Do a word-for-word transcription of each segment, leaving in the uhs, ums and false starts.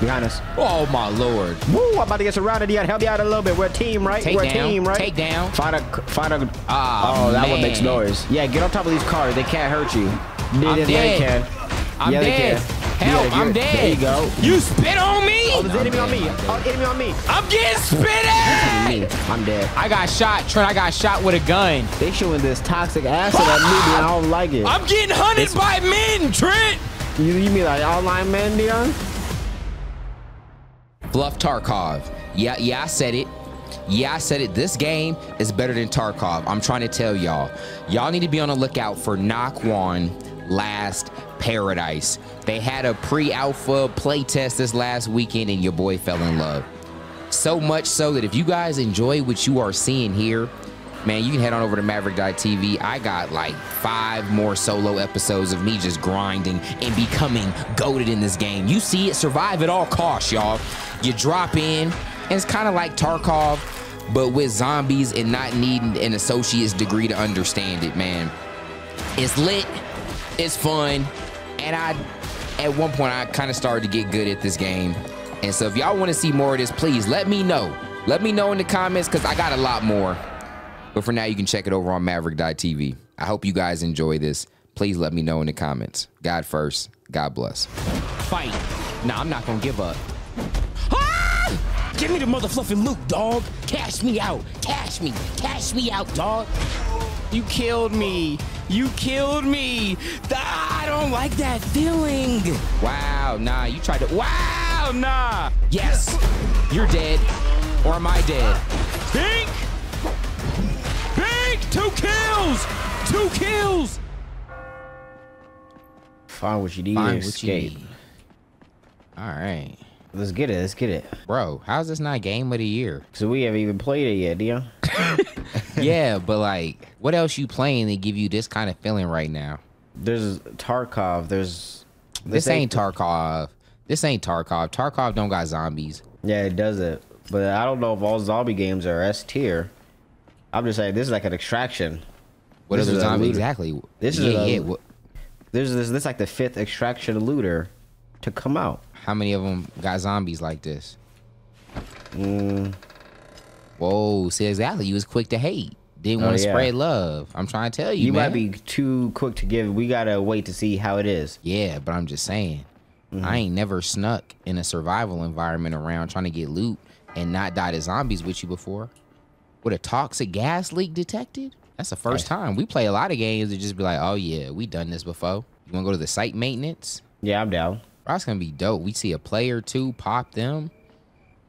Behind us. Oh, my Lord. Woo, I'm about to get surrounded. Dion, help me out a little bit. We're a team, right? Take We're down. a team, right? Take down. Find a... Find a oh, oh that one makes noise. Yeah, get on top of these cars. They can't hurt you. I'm yeah, dead. They can. I'm yeah, dead. They can. Help, yeah, I'm dead. There you go. You spit on me? Oh, there's an enemy on me. Oh, enemy on me. I'm getting spit at. I'm dead. I got shot, Trent. I got shot with a gun. They showing this toxic acid at me, and I don't like it. I'm getting hunted it's... by men, Trent. You, you mean like online men, Dion? Bluff Tarkov. Yeah, yeah, I said it. Yeah, I said it. This game is better than Tarkov. I'm trying to tell y'all. Y'all need to be on the lookout for NAKWON Last Paradise. They had a pre-alpha playtest this last weekend, and your boy fell in love. So much so that if you guys enjoy what you are seeing here, man, you can head on over to Mav three riq dot T V. I got like five more solo episodes of me just grinding and becoming goated in this game. You see it, survive at all costs, y'all. You drop in, and it's kind of like Tarkov, but with zombies and not needing an associate's degree to understand it, man. It's lit, it's fun, and I, at one point, I kind of started to get good at this game. And so if y'all want to see more of this, please let me know. Let me know in the comments, because I got a lot more. But for now, you can check it over on Mav three riq dot T V. I hope you guys enjoy this. Please let me know in the comments. God first. God bless. Fight. Nah, I'm not going to give up. Ah! Give me the motherfluffin' loot, dog. Cash me out. Cash me. Cash me out, dog. You killed me. You killed me. I don't like that feeling. Wow, nah, you tried to. Wow, nah. Yes, you're dead. Or am I dead? Bink! Bink! Two kills! Two kills! Find what you need Find and what escape. You need. All right. Let's get it. Let's get it. Bro, how's this not game of the year? So we haven't even played it yet, Dion. Yeah, but like, what else you playing that give you this kind of feeling right now? There's Tarkov. There's this, this ain't Tarkov. This ain't Tarkov. Tarkov don't got zombies. Yeah, it doesn't. But I don't know if all zombie games are S tier. I'm just saying this is like an Extraction. What is a zombie exactly? This is yeah, a, yeah. This is this like the fifth Extraction looter to come out. How many of them got zombies like this? Mm. Whoa, see, exactly. You was quick to hate. Didn't oh, want to yeah. spread love. I'm trying to tell you, You man. might be too quick to give. We got to wait to see how it is. Yeah, but I'm just saying. Mm-hmm. I ain't never snuck in a survival environment around trying to get loot and not die to zombies with you before. With a toxic gas leak detected? That's the first right. time. We play a lot of games that just be like, oh, yeah, we done this before. You want to go to the site maintenance? Yeah, I'm down. That's going to be dope. We see a player or two, pop them,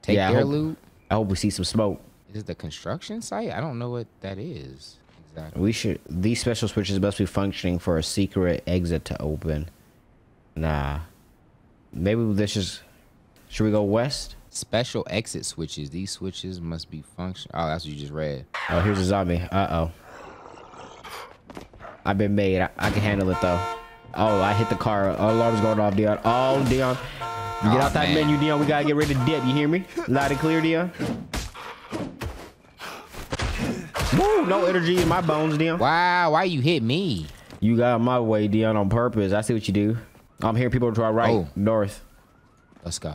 take yeah, their I hope, loot. I hope we see some smoke. Is the construction site? I don't know what that is exactly. We should. These special switches must be functioning for a secret exit to open. Nah. Maybe this is. Should we go west? Special exit switches. These switches must be function. Oh, that's what you just read. Oh, here's a zombie. Uh oh. I've been made. I, I can handle it though. Oh, I hit the car. Oh, alarm's going off, Dion. Oh, Dion. You get oh, out that man. menu, Dion. We gotta get rid of dip. You hear me? Loud and clear, Dion. Woo, no energy in my bones, Dion. Wow, why you hit me? You got my way, Dion, on purpose. I see what you do. I'm hearing people to our right, oh. north. Let's go.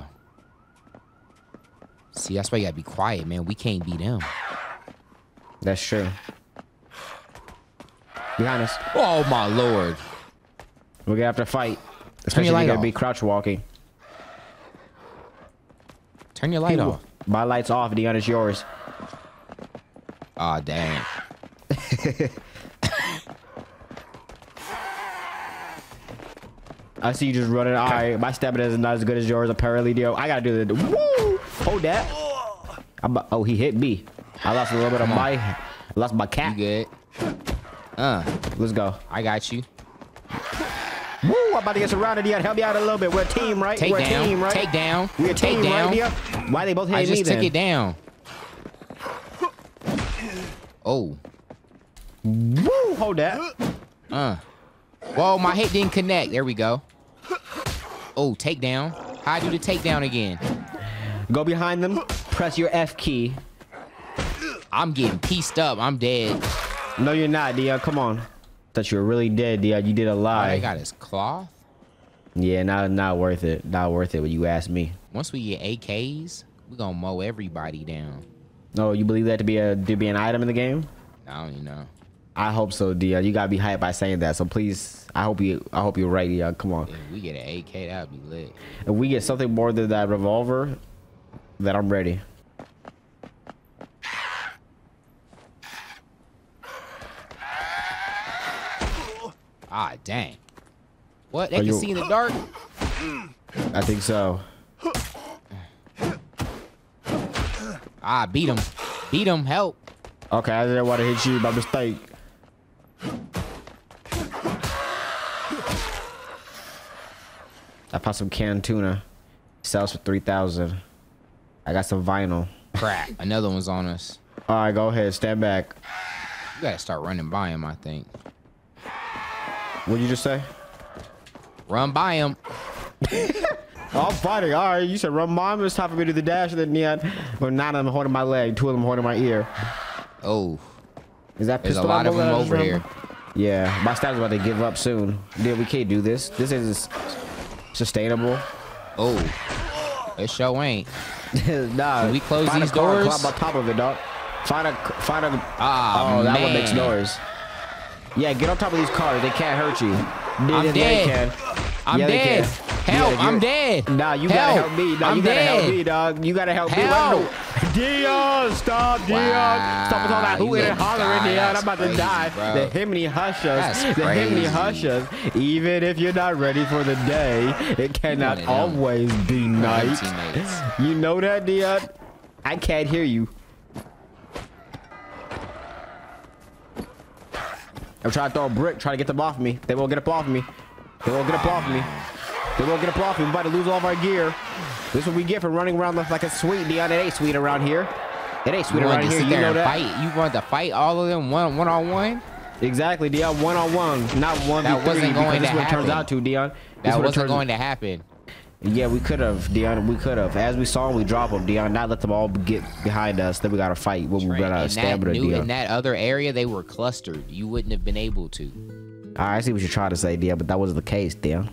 See, that's why you gotta be quiet, man. We can't be them. That's true. Behind us. Oh, my Lord. We're gonna have to fight. Especially if you're gonna be crouch walking. Turn your light people. off. My light's off, Dion. It's yours. Aw, oh, damn. I see you just running. All right, my stamina is not as good as yours, apparently, Dio. I gotta do the woo! Hold that. I'm, oh, he hit me. I lost a little bit of my, I lost my cat. You good? Uh, let's go. I got you. Woo! I'm about to get surrounded, Dion. Help me out a little bit. We're a team, right? Take We're down. a team, right? Take down. We're a team, Take down. right, Why they both hit me? I just me, took then? it down. Oh. Woo, hold that. Uh. Whoa, my hit didn't connect. There we go. Oh, takedown. How I do the takedown again? Go behind them. Press your F key. I'm getting pieced up. I'm dead. No, you're not, Dion. Come on. I thought you were really dead, Dion. You did a lie. I got his cloth. Yeah, not not worth it. Not worth it when you ask me. Once we get A Ks, we're gonna mow everybody down. No, you believe that to be a to be an item in the game? I don't even know. I hope so, Dion. You gotta be hyped by saying that. So please, I hope you I hope you're right, Dion. Come on. If we get an A K, that'd be lit. If we get something more than that revolver, then I'm ready. Ah, dang. What? They Are can you... see in the dark? I think so. Ah, beat him. Beat him. Help. Okay, I didn't want to hit you by mistake. I found some canned tuna. Sells for three thousand. I got some vinyl. Crap. Another one's on us. All right, go ahead. Stand back. You got to start running by him, I think. What did you just say? Run by him. I'm fighting. All right, you said run by him. It's time for me to do the dash. And then Neon, well, nine of them holding my leg, two of them holding my ear. Oh, is that pistol? There's a lot of them over here. Yeah, my stab's about to give up soon. Dude, we can't do this. This is sustainable. Oh, it sure ain't. Nah, can we close these doors? Climb on top of it, dog. Find a, find a. Ah, oh, that one makes noise. Yeah, get on top of these cars. They can't hurt you. Dude, I'm dead. Can. I'm yeah, dead. Help! Yeah, I'm dead. Nah, you help. gotta help me. Nah, I'm you gotta dead. help me, dog. You gotta help, help. me. Help! Dion, stop, Dion. Wow. Stop with all that hooting and hollering, Dion. I'm about crazy, to die. Bro. The hymny hushes. The hymny hushes. Even if you're not ready for the day, it cannot always know. be night. You know that, Dion? I can't hear you. I'm trying to throw a brick, trying to get them off me. They won't get up off me. They won't get up off me. They won't get up off me. We're about to lose all of our gear. This is what we get for running around like a sweet, Dion. It ain't sweet around here. It ain't sweet around here. You know that. Fight. You want to fight all of them one one on one? Exactly, Dion. One on one, not one v three. That wasn't going to happen. This is what it turns out to, Dion. That wasn't going to happen. Yeah, we could have, Dion. We could have. As we saw him, we drop him, Dion. Not let them all get behind us. Then we got to fight. When we got a stamina, Dion. In that other area, they were clustered. You wouldn't have been able to. I see what you're trying to say, Dion, but that wasn't the case, Dion.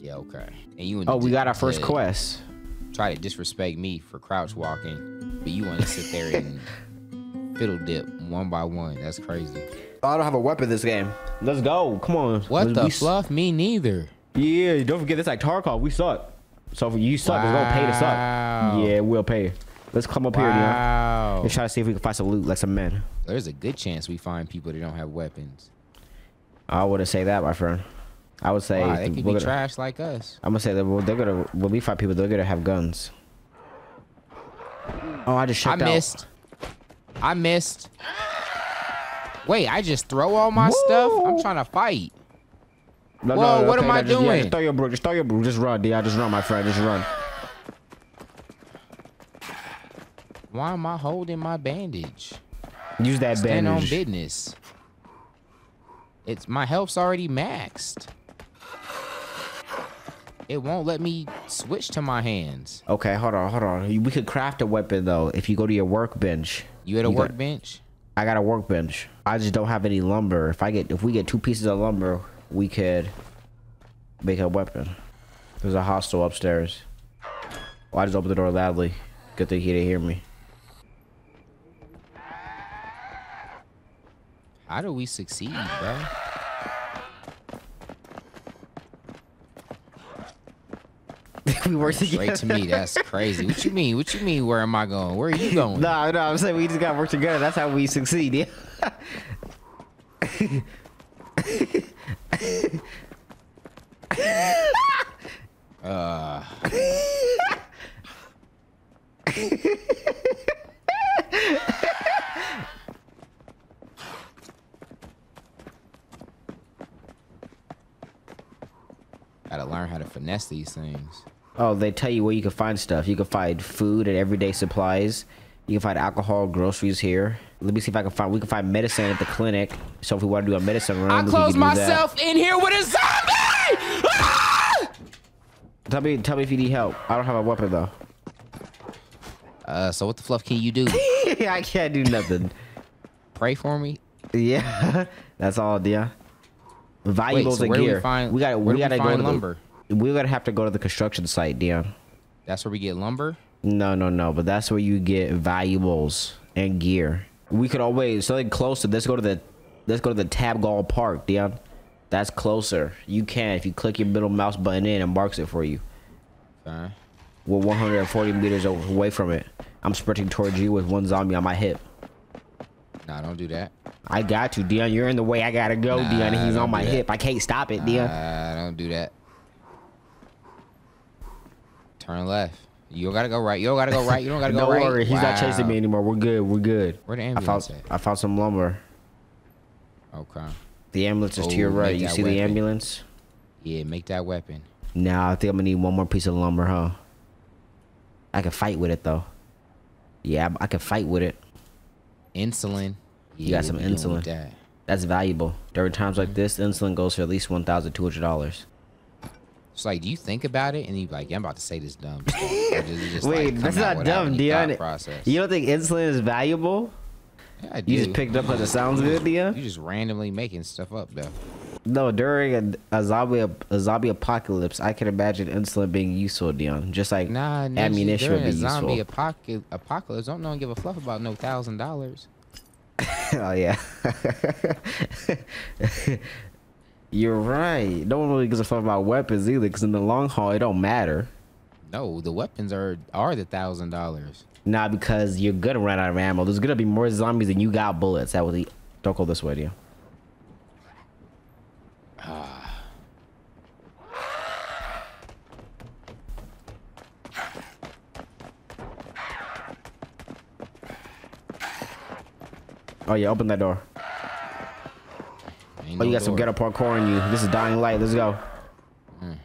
Yeah, okay. And you. Oh, we got our first quest. Try to disrespect me for crouch walking, but you want to sit there and fiddle dip one by one. That's crazy. I don't have a weapon this game. Let's go. Come on. What the fluff? Me neither. Yeah, don't forget this like Tarkov. We suck. So if you suck, wow. It's gonna pay to suck. Yeah, we'll pay. Let's come up wow. here, Dion. Let's try to see if we can find some loot, like some men. There's a good chance we find people that don't have weapons. I wouldn't say that, my friend. I would say wow, they could be gonna, trash like us. I'm gonna say that they're gonna when we find people, they're gonna have guns. Oh, I just shot that. I missed. Out. I missed. Wait, I just throw all my Woo. stuff. I'm trying to fight. No, Whoa, no, no, what okay, am I no, just, doing? Yeah, just throw your brook. Just throw your brook. Just run, Dion. Just run, my friend. Just run. Why am I holding my bandage? Use that Stand bandage. Stand on business. It's my health's already maxed. It won't let me switch to my hands. Okay, hold on, hold on. We could craft a weapon, though, if you go to your workbench. You at a you workbench? Got, I got a workbench. I just don't have any lumber. If I get, if we get two pieces of lumber... we could make a weapon. There's a hostile upstairs. Well, I just opened the door loudly. Good thing he didn't hear me. How do we succeed, bro? We worked together. Straight to me, that's crazy. What you mean? What you mean? Where am I going? Where are you going? No, nah, no, I'm saying we just gotta work together. That's how we succeed. Yeah. uh. Gotta learn how to finesse these things. Oh, they tell you where you can find stuff. You can find food and everyday supplies. You can find alcohol, groceries here. Let me see if I can find, we can find medicine at the clinic. So if we want to do a medicine run, I we close can do myself that. in here with a zombie! Ah! Tell me, tell me if you need help. I don't have a weapon though. Uh, so what the fluff can you do? I can't do nothing. Pray for me? Yeah, that's all, Dion. Valuables Wait, so and gear. We, find, we gotta, we gotta we go to lumber. We're gonna have to go to the construction site, Dion. That's where we get lumber? No, no, no. But that's where you get valuables and gear. We could always something closer. Let's go to the let's go to the Tabgall Park, Dion. That's closer. You can if you click your middle mouse button in and marks it for you. Okay. We're one hundred forty meters away from it. I'm sprinting towards you with one zombie on my hip. Nah, don't do that. I got you, Dion. You're in the way. I gotta go, nah, Dion. He's on my hip. I can't stop it, nah, Dion. Don't do that. Turn left. You don't gotta go right. You don't gotta go right. You don't gotta go right. Don't worry. He's wow. not chasing me anymore. We're good. We're good. Where the ambulance I found, at? I found some lumber. Okay. The ambulance is oh, to your right. You see weapon. the ambulance? Yeah, make that weapon. Nah, I think I'm gonna need one more piece of lumber, huh? I can fight with it, though. Yeah, I, I can fight with it. Insulin. You yeah, got some insulin. That. That's valuable. During times like this, insulin goes for at least one thousand two hundred dollars. So, like, do you think about it? And you're like, yeah, I'm about to say this dumb. Just, just, Wait, like, that's not dumb, Dion. You don't think insulin is valuable? Yeah, I do. You just picked up how it sounds good, Dion? You're just randomly making stuff up, though. No, during a, a, zombie, a zombie apocalypse, I can imagine insulin being useful, Dion. Just like nah, ammunition would be useful. Nah, during a zombie apoc apocalypse, don't no one give a fluff about no thousand dollars. Oh, yeah. You're right. No one really gives a fuck about weapons either, because in the long haul, it don't matter. No, the weapons are are the thousand dollars. Nah, because you're gonna run out of ammo. There's gonna be more zombies than you got bullets. That was the don't go this way, Dion. Uh. Oh yeah, open that door. Ain't oh, you no got door. some ghetto parkour in you. This is Dying Light. Let's go. Mm.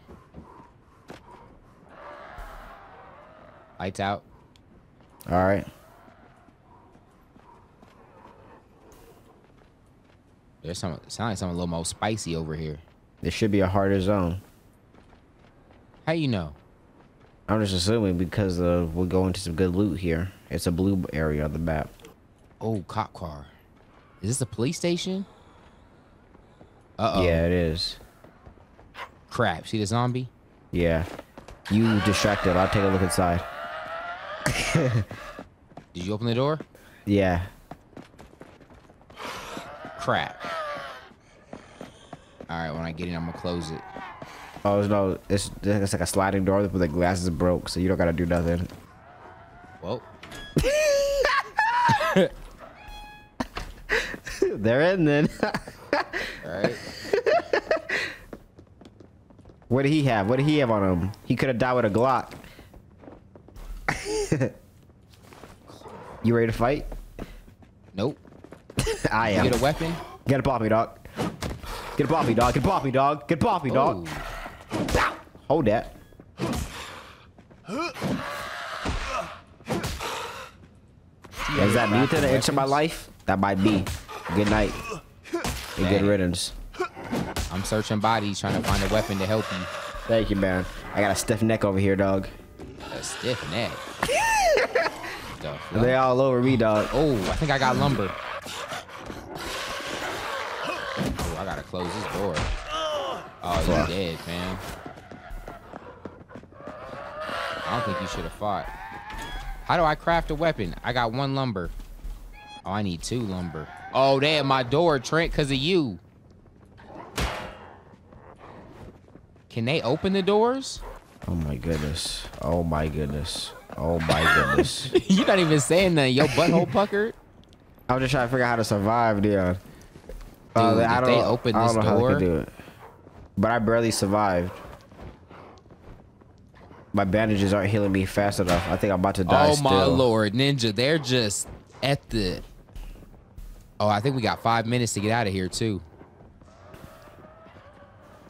Lights out. All right. There's some sound like something a little more spicy over here. There should be a harder zone. How you know? I'm just assuming because uh, we're going to some good loot here. It's a blue area on the map. Oh, cop car. Is this a police station? Uh-oh. Yeah, it is. Crap. See the zombie? Yeah. You distracted. I'll take a look inside. Did you open the door? Yeah. Crap. All right, when I get in, I'm going to close it. Oh, no. It's, it's like a sliding door, but the glass is broke, so you don't got to do nothing. Well. They're in then. All right. What did he have? What did he have on him? He could have died with a Glock. You ready to fight? Nope. I am. You get a weapon? Get a poppy, dog. Get a poppy, dog. Get a poppy, dog. Get a poppy, dog. Ow. Hold that. Yeah, is that mute in an inch of my life? That might be. Good night. And good riddance. I'm searching bodies, trying to find a weapon to help you. Thank you, man. I got a stiff neck over here, dog. A stiff neck? They all over me, dog. Oh, I think I got lumber. Oh, I gotta close this door. Oh, you're dead, fam. I don't think you should have fought. How do I craft a weapon? I got one lumber. Oh, I need two lumber. Oh, damn, my door, Trent, because of you. Can they open the doors? Oh, my goodness. Oh, my goodness. Oh, my goodness. You're not even saying that. Your butthole puckered. I was just trying to figure out how to survive, Dion. Uh, Dude, I don't, they open I don't this know door? how they could do it. But I barely survived. My bandages aren't healing me fast enough. I think I'm about to die. Oh my still. lord, Ninja! They're just at the. Oh, I think we got five minutes to get out of here too.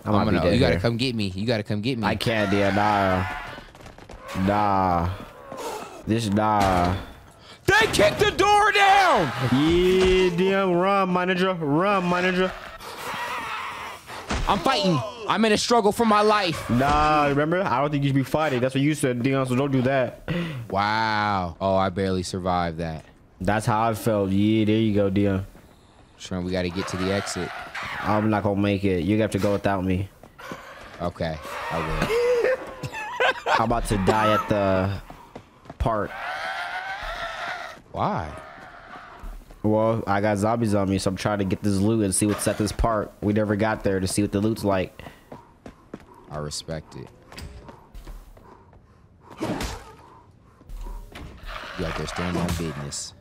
I'm, I'm gonna. You here. gotta come get me. You gotta come get me. I can't, dear. Nah, nah. This nah. They kicked the door down. Yeah, damn. Run, manager. Run, manager. I'm fighting. I'm in a struggle for my life. Nah, remember? I don't think you should be fighting. That's what you said, Dion, so don't do that. Wow. Oh, I barely survived that. That's how I felt. Yeah, there you go, Dion. Trent, we got to get to the exit. I'm not going to make it. You're going to have to go without me. Okay, I will. I'm about to die at the park. Why? Well, I got zombies on me, so I'm trying to get this loot and see what's at this park. We never got there to see what the loot's like. I respect it. You out there standing on business.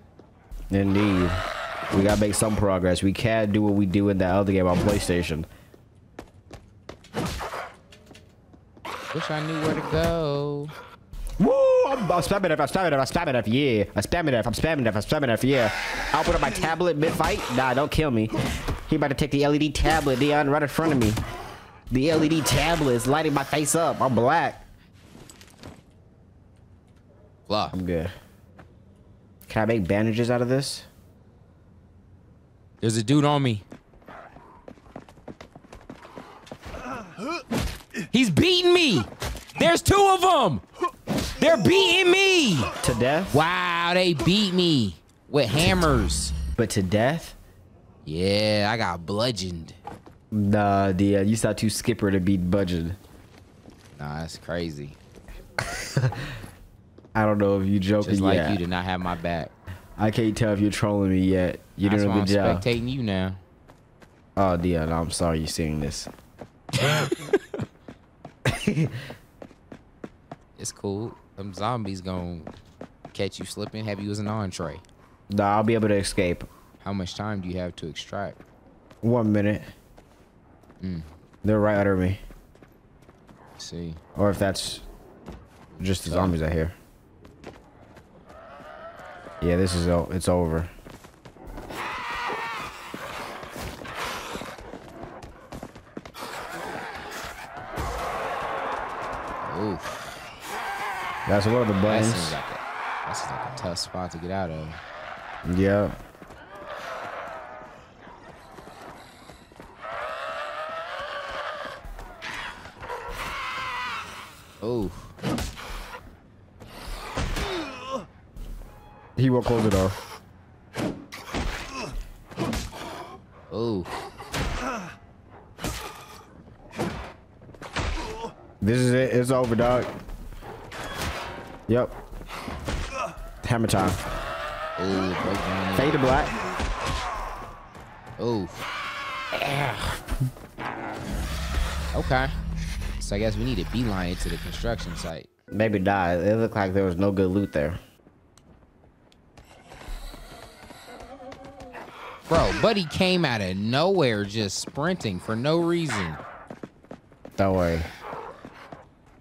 Indeed. We gotta make some progress. We can't do what we do in that other game on PlayStation. Wish I knew where to go. Woo! I'm, I'm spamming F, I'm spamming F, I'm spamming F, yeah. I'm spamming F, I'm spamming F, I'm spamming F, yeah. I'll put up my tablet mid-fight. Nah, don't kill me. He about to take the L E D tablet, Dion, right in front of me. The L E D tablet is lighting my face up. I'm black. Blah. I'm good. Can I make bandages out of this? There's a dude on me. He's beating me. There's two of them. They're beating me to death. Wow, they beat me with hammers. But to death? Yeah, I got bludgeoned. Nah, Dia, you sound too skipper to be bludgeoned. Nah, that's crazy. I don't know if you joking. Just like yet. You did not have my back. I can't tell if you're trolling me yet. You're doing a good job. Spectating you now. Oh, Dia, no, I'm sorry you're seeing this. It's cool. Them zombies gonna catch you slipping. Have you as an entree? Nah, I'll be able to escape. How much time do you have to extract? One minute. Mm. They're right under me. Let's see. Or if that's just the zombies out here. Yeah, this is it's over. Oof. That's one of the buttons. That's like a, that's like a tough spot to get out of. Yeah. Oof. He won't close the door. Oh. This is it. It's over, dog. Yep. Hammer time. Oh, fade to black. Oh. Okay. So I guess we need a beeline to the construction site. Maybe die. It looked like there was no good loot there. Bro, buddy came out of nowhere just sprinting for no reason. Don't worry.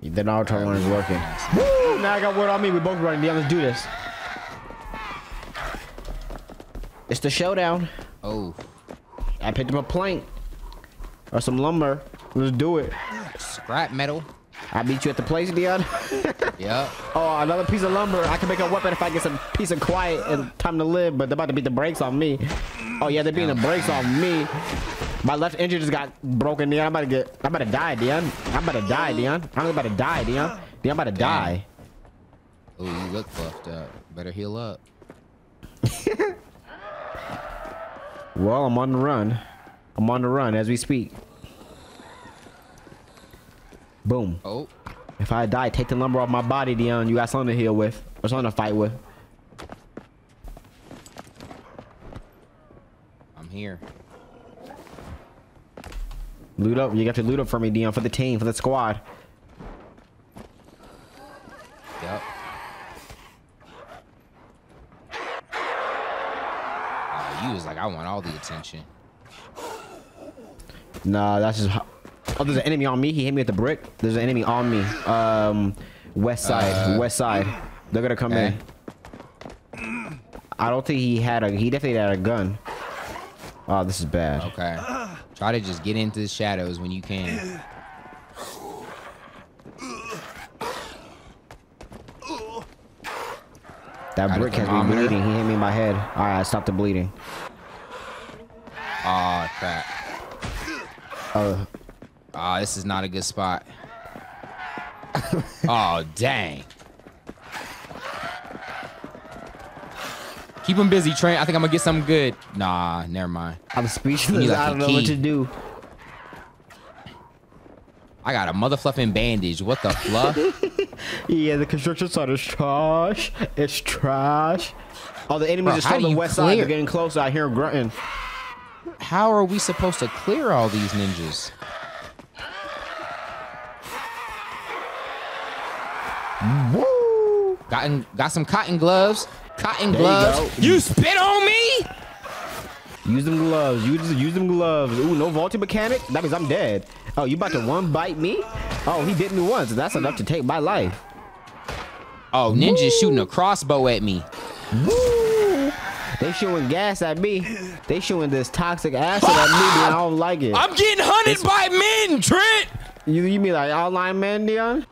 Then our turn is working. Woo! Now I got word on me. We're both running. Yeah, let's do this. It's the showdown. Oh. I picked up a plank or some lumber. Let's do it. Scrap metal. I beat you at the place, Dion. Yeah. Oh, another piece of lumber. I can make a weapon if I get some peace and quiet and time to live, but they're about to beat the brakes on me. Oh yeah, they're beating the brakes on me. My left engine just got broken, Dion. I'm about to get. I'm about to die, Dion. I'm about to die, Dion. I'm about to die, Dion. Dion, I'm about to die. Oh, you look fucked up. Better heal up. Well, I'm on the run. I'm on the run as we speak. Boom. Oh. If I die, take the lumber off my body, Dion. You got something to heal with. Or something to fight with. I'm here. Loot up. You got to loot up for me, Dion. For the team. For the squad. Yep. Uh, you was like, I want all the attention. Nah, that's just... Oh, there's an enemy on me. He hit me with the brick. There's an enemy on me. Um, west side, uh, west side. They're gonna come hey. in. I don't think he had a. He definitely had a gun. Oh, this is bad. Okay. Try to just get into the shadows when you can. That brick has me bleeding. He hit me in my head. All right, I stopped the bleeding. Oh crap. Uh. Oh, this is not a good spot. Oh, dang. Keep him busy, Trent. I think I'm gonna get something good. Nah, never mind. I'm speechless. I don't know what to do. I got a motherfluffing bandage. What the fluff? Yeah, the construction site is trash. It's trash. Oh, the enemies are on the west clear? side. They're getting close out here grunting. How are we supposed to clear all these ninjas? Woo! Gotten, got some cotton gloves. Cotton there gloves. You, you spit on me? Use them gloves. Use, use them gloves. Ooh, no vaulting mechanic? That means I'm dead. Oh, you about to one bite me? Oh, he bit me once. That's enough to take my life. Oh, ninja's Woo. shooting a crossbow at me. Woo. They shooting gas at me. They shooting this toxic acid at me, and I don't like it. I'm getting hunted it's by men, Trent. You, you mean like online men, Dion?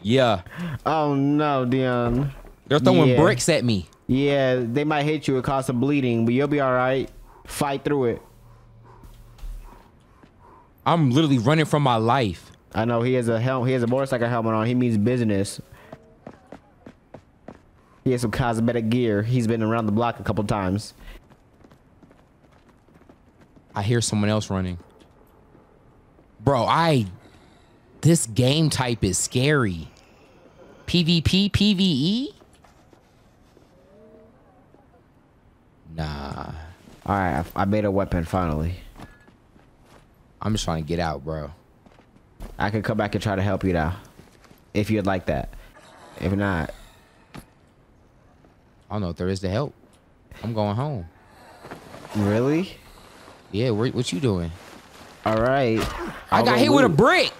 Yeah. Oh, no, Dion. They're throwing yeah. bricks at me. Yeah, they might hit you. It causes bleeding, but you'll be all right. Fight through it. I'm literally running from my life. I know he has a helm. He has a motorcycle helmet on. He means business. He has some cosmetic gear. He's been around the block a couple times. I hear someone else running. Bro, I... This game type is scary. PvP, PvE? Nah. All right, I made a weapon finally. I'm just trying to get out, bro. I could come back and try to help you now. If you'd like that. If not... I don't know if there is to help. I'm going home. Really? Yeah, where, what you doing? All right. I got hit with a brick.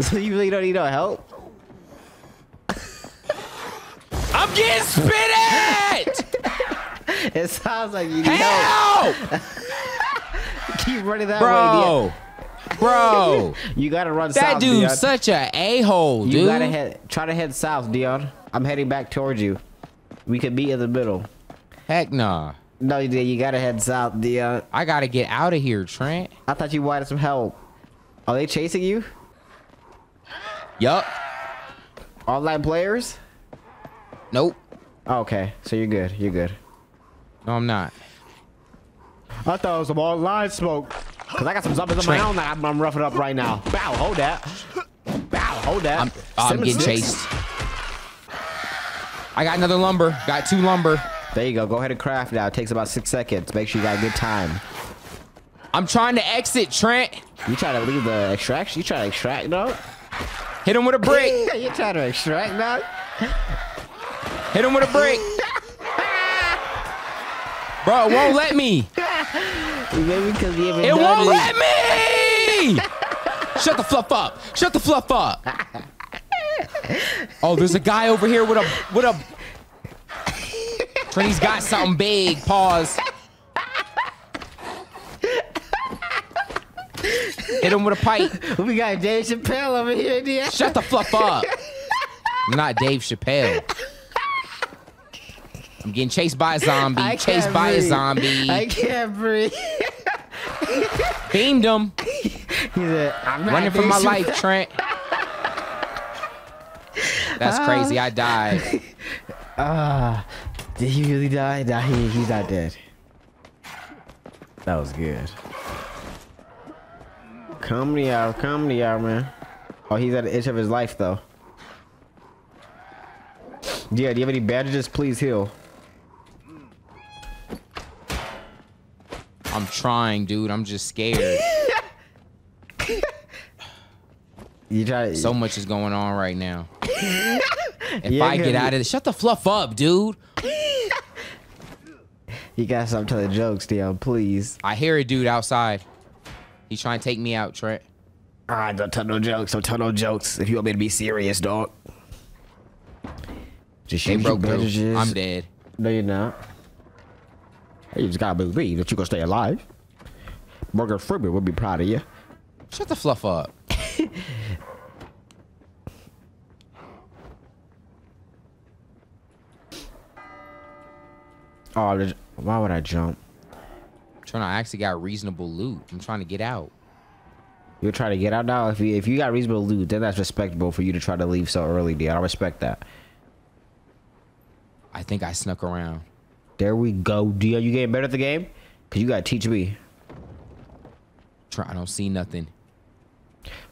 So you really don't need no help? I'm getting spit at! It sounds like you need help! Help! Keep running that Bro. way, dude. Bro, you gotta run that south. That dude's Dion. such an a-hole, dude. You gotta head, try to head south, Dion. I'm heading back towards you. We could be in the middle. Heck nah. No, you did. You gotta head south, Dion. I gotta get out of here, Trent. I thought you wanted some help. Are they chasing you? Yup. Online players? Nope. Okay, so you're good. You're good. No, I'm not. I thought it was some online smoke. Cause I got some zombies on my own that I'm, I'm roughing up right now. Bow, hold that. Bow, hold that. I'm, I'm getting six. chased. I got another lumber. Got two lumber. There you go. Go ahead and craft now. It takes about six seconds. Make sure you got a good time. I'm trying to exit, Trent. You trying to leave the extraction? You trying to extract now? Hit him with a brick. You trying to extract now? Hit him with a brick. Bro, it won't let me. Maybe because you haven't It won't let me! Shut the fluff up! Shut the fluff up! Oh, there's a guy over here with a with a. Trent's got something big. Pause. Hit him with a pipe. We got Dave Chappelle over here, Dion. Shut the fluff up! I'm not Dave Chappelle. I'm getting chased by a zombie. I chased by breathe. a zombie. I can't breathe. Beamed him. A, I'm running for my life, Trent. That's uh, crazy. I died. Ah, uh, did he really die? Nah, he, he's not dead. That was good. Come to y'all, come to y'all, man. Oh, he's at the edge of his life, though. Yeah, do you have any bandages? Please heal. I'm trying, dude. I'm just scared. You try. So much is going on right now. If yeah, I get out of this, shut the fluff up, dude. You got some telling jokes, Dion. Please. I hear a dude outside. He's trying to take me out, Trent. All right, don't tell no jokes. Don't tell no jokes. If you want me to be serious, dog. Just they broke bandages. I'm dead. No, you're not. You just gotta believe that you're gonna stay alive. Morgan Freeman would be proud of you. Shut the fluff up. Oh, just, why would I jump? Trying to actually got reasonable loot. I'm trying to get out. You're trying to get out now. If you if you got reasonable loot, then that's respectable for you to try to leave so early, dude. I respect that. I think I snuck around. There we go, Dion. You getting better at the game? Cause you gotta teach me. Try. I don't see nothing.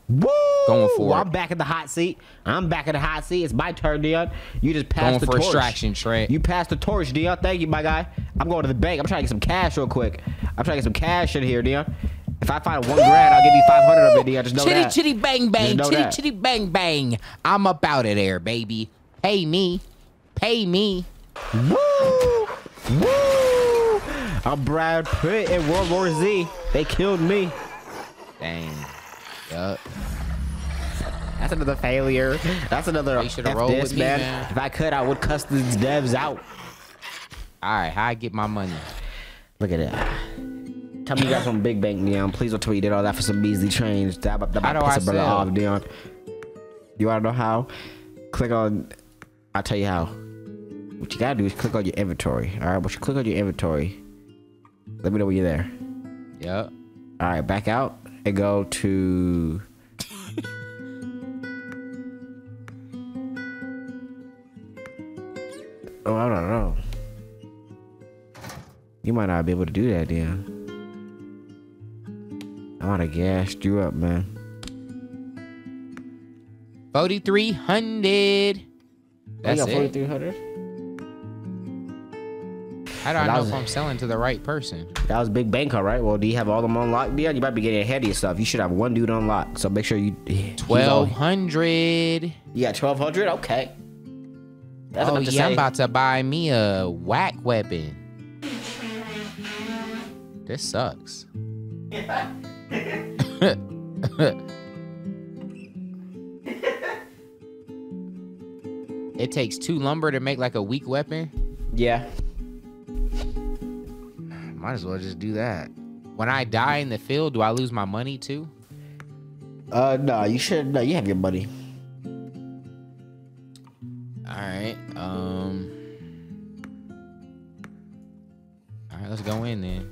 Woo! Going for well, it. I'm back at the hot seat. I'm back at the hot seat. It's my turn, Dion. You just passed the torch. Going for extraction, Trent. You passed the torch, Dion. Thank you, my guy. I'm going to the bank. I'm trying to get some cash real quick. I'm trying to get some cash in here, Dion. If I find one grand, I'll give you five hundred of it, Dion. Just know chitty, that. Chitty, bang, bang. Chitty, that. Chitty, bang, bang. I'm about it there, baby. Pay me. Pay me. Woo! Woo! I'm Brad Pitt in World War Z. They killed me. Dang. Yup. That's another failure. That's another F roll this, with man. Me, man. If I could, I would cuss these devs out. All right, how I get my money? Look at that. Tell me you got some big bank, Dion. Please don't tell me you did all that for some measly change. That, that, that, how do I sell? Dion. You want to know how? Click on. I'll tell you how. What you gotta do is click on your inventory. All right, once you click on your inventory, let me know when you're there. Yep. All right, back out and go to. Oh, I don't know. You might not be able to do that, Dion. I might have gassed you up, man. forty-three hundred. That's it. forty-three hundred. How do I know if I'm selling to the right person? That was big bank, all right. Well, do you have all them unlocked, Dion? You might be getting ahead of yourself. You should have one dude unlocked. So make sure you. twelve hundred. Yeah, twelve hundred. Okay. That's oh, yeah, say. I'm about to buy me a whack weapon. This sucks. It takes two lumber to make like a weak weapon? Yeah. Might as well just do that. When I die in the field, do I lose my money too? Uh, no, you should. No, you have your money. All right, um, all right, let's go in then.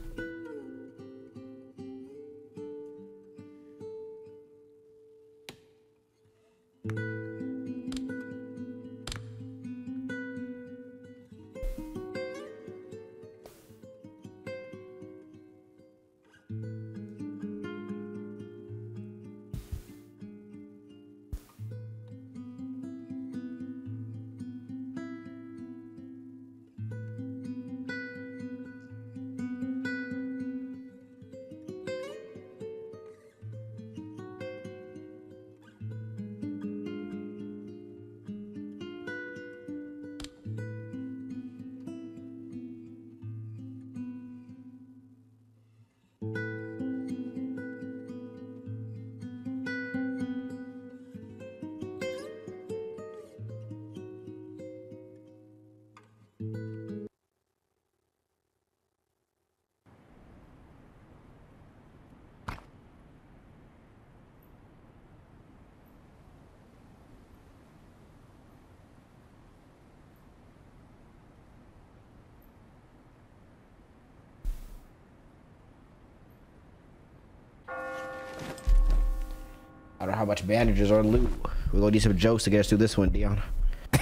I don't know how much bandages or loot. We're gonna do some jokes to get us through this one, Dion.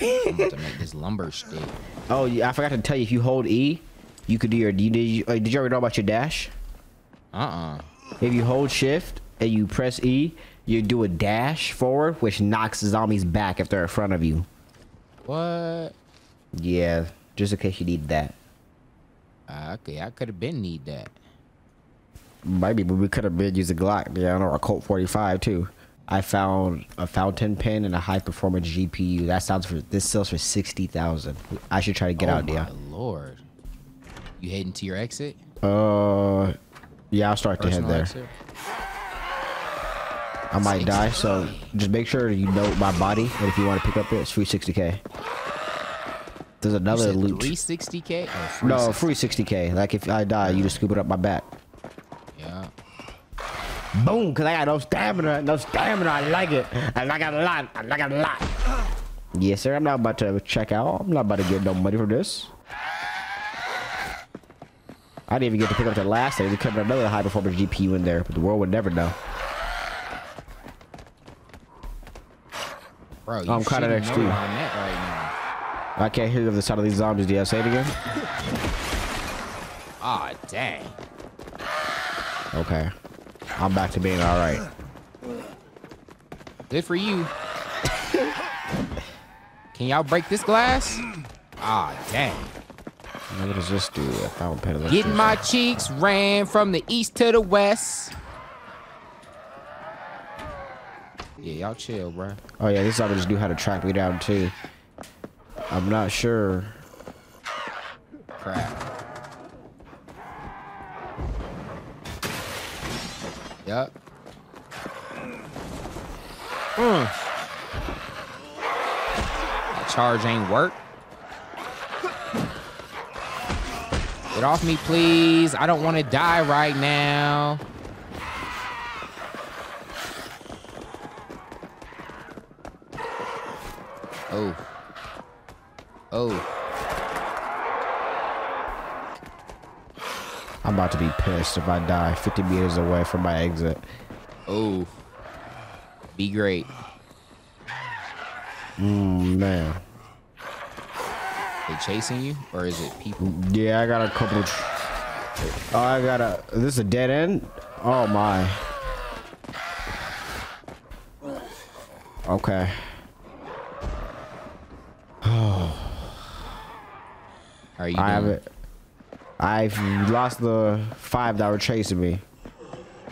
I'm about to make this lumber stick. Oh, yeah, I forgot to tell you. If you hold E, you could do your. Did you, did you already know about your dash? Uh-uh. If you hold Shift and you press E, you do a dash forward, which knocks zombies back if they're in front of you. What? Yeah, just in case you need that. Uh, okay, I could have been need that. Maybe, but we could have been using Glock, Dion, or a Colt forty-five too. I found a fountain pen and a high-performance G P U. That sounds for this sells for sixty thousand. I should try to get oh out, Dion. Oh my lord! You heading to your exit? Uh, yeah, I'll start Personal to head there. Exit? I might sixty die, so just make sure you note my body. And if you want to pick up it, it's free sixty k. There's another loot. Free sixty k? No, free sixty k. Like if I die, you just scoop it up my back. Yeah. Boom, cause I got no stamina, no stamina, I like it. I like it a lot, I like it a lot. Yes, sir, I'm not about to check out. I'm not about to get no money for this. I didn't even get to pick up the last thing. They could have another high performance G P U in there, but the world would never know. Bro, you I'm caught at X two. Right I can't hear the sound of these zombies. Did I say it again? Aw, oh, dang. Okay, I'm back to being all right. Good for you. Can y'all break this glass? Ah, dang. What does this do? I found pedal. Get my cheeks ran from the east to the west. Yeah, y'all chill, bro. Oh yeah, this album just knew how to track me down too. I'm not sure. Crap. Yup. Mm. Charge ain't work. Get off me, please. I don't want to die right now. Oh. Oh. I'm about to be pissed if I die fifty meters away from my exit. Oh. Be great. Mm, man. They chasing you, or is it people? Yeah, I got a couple. Of oh, I got a. Is this a dead end? Oh my. Okay. Oh. How are you doing? I haven't. I've lost the five that were chasing me.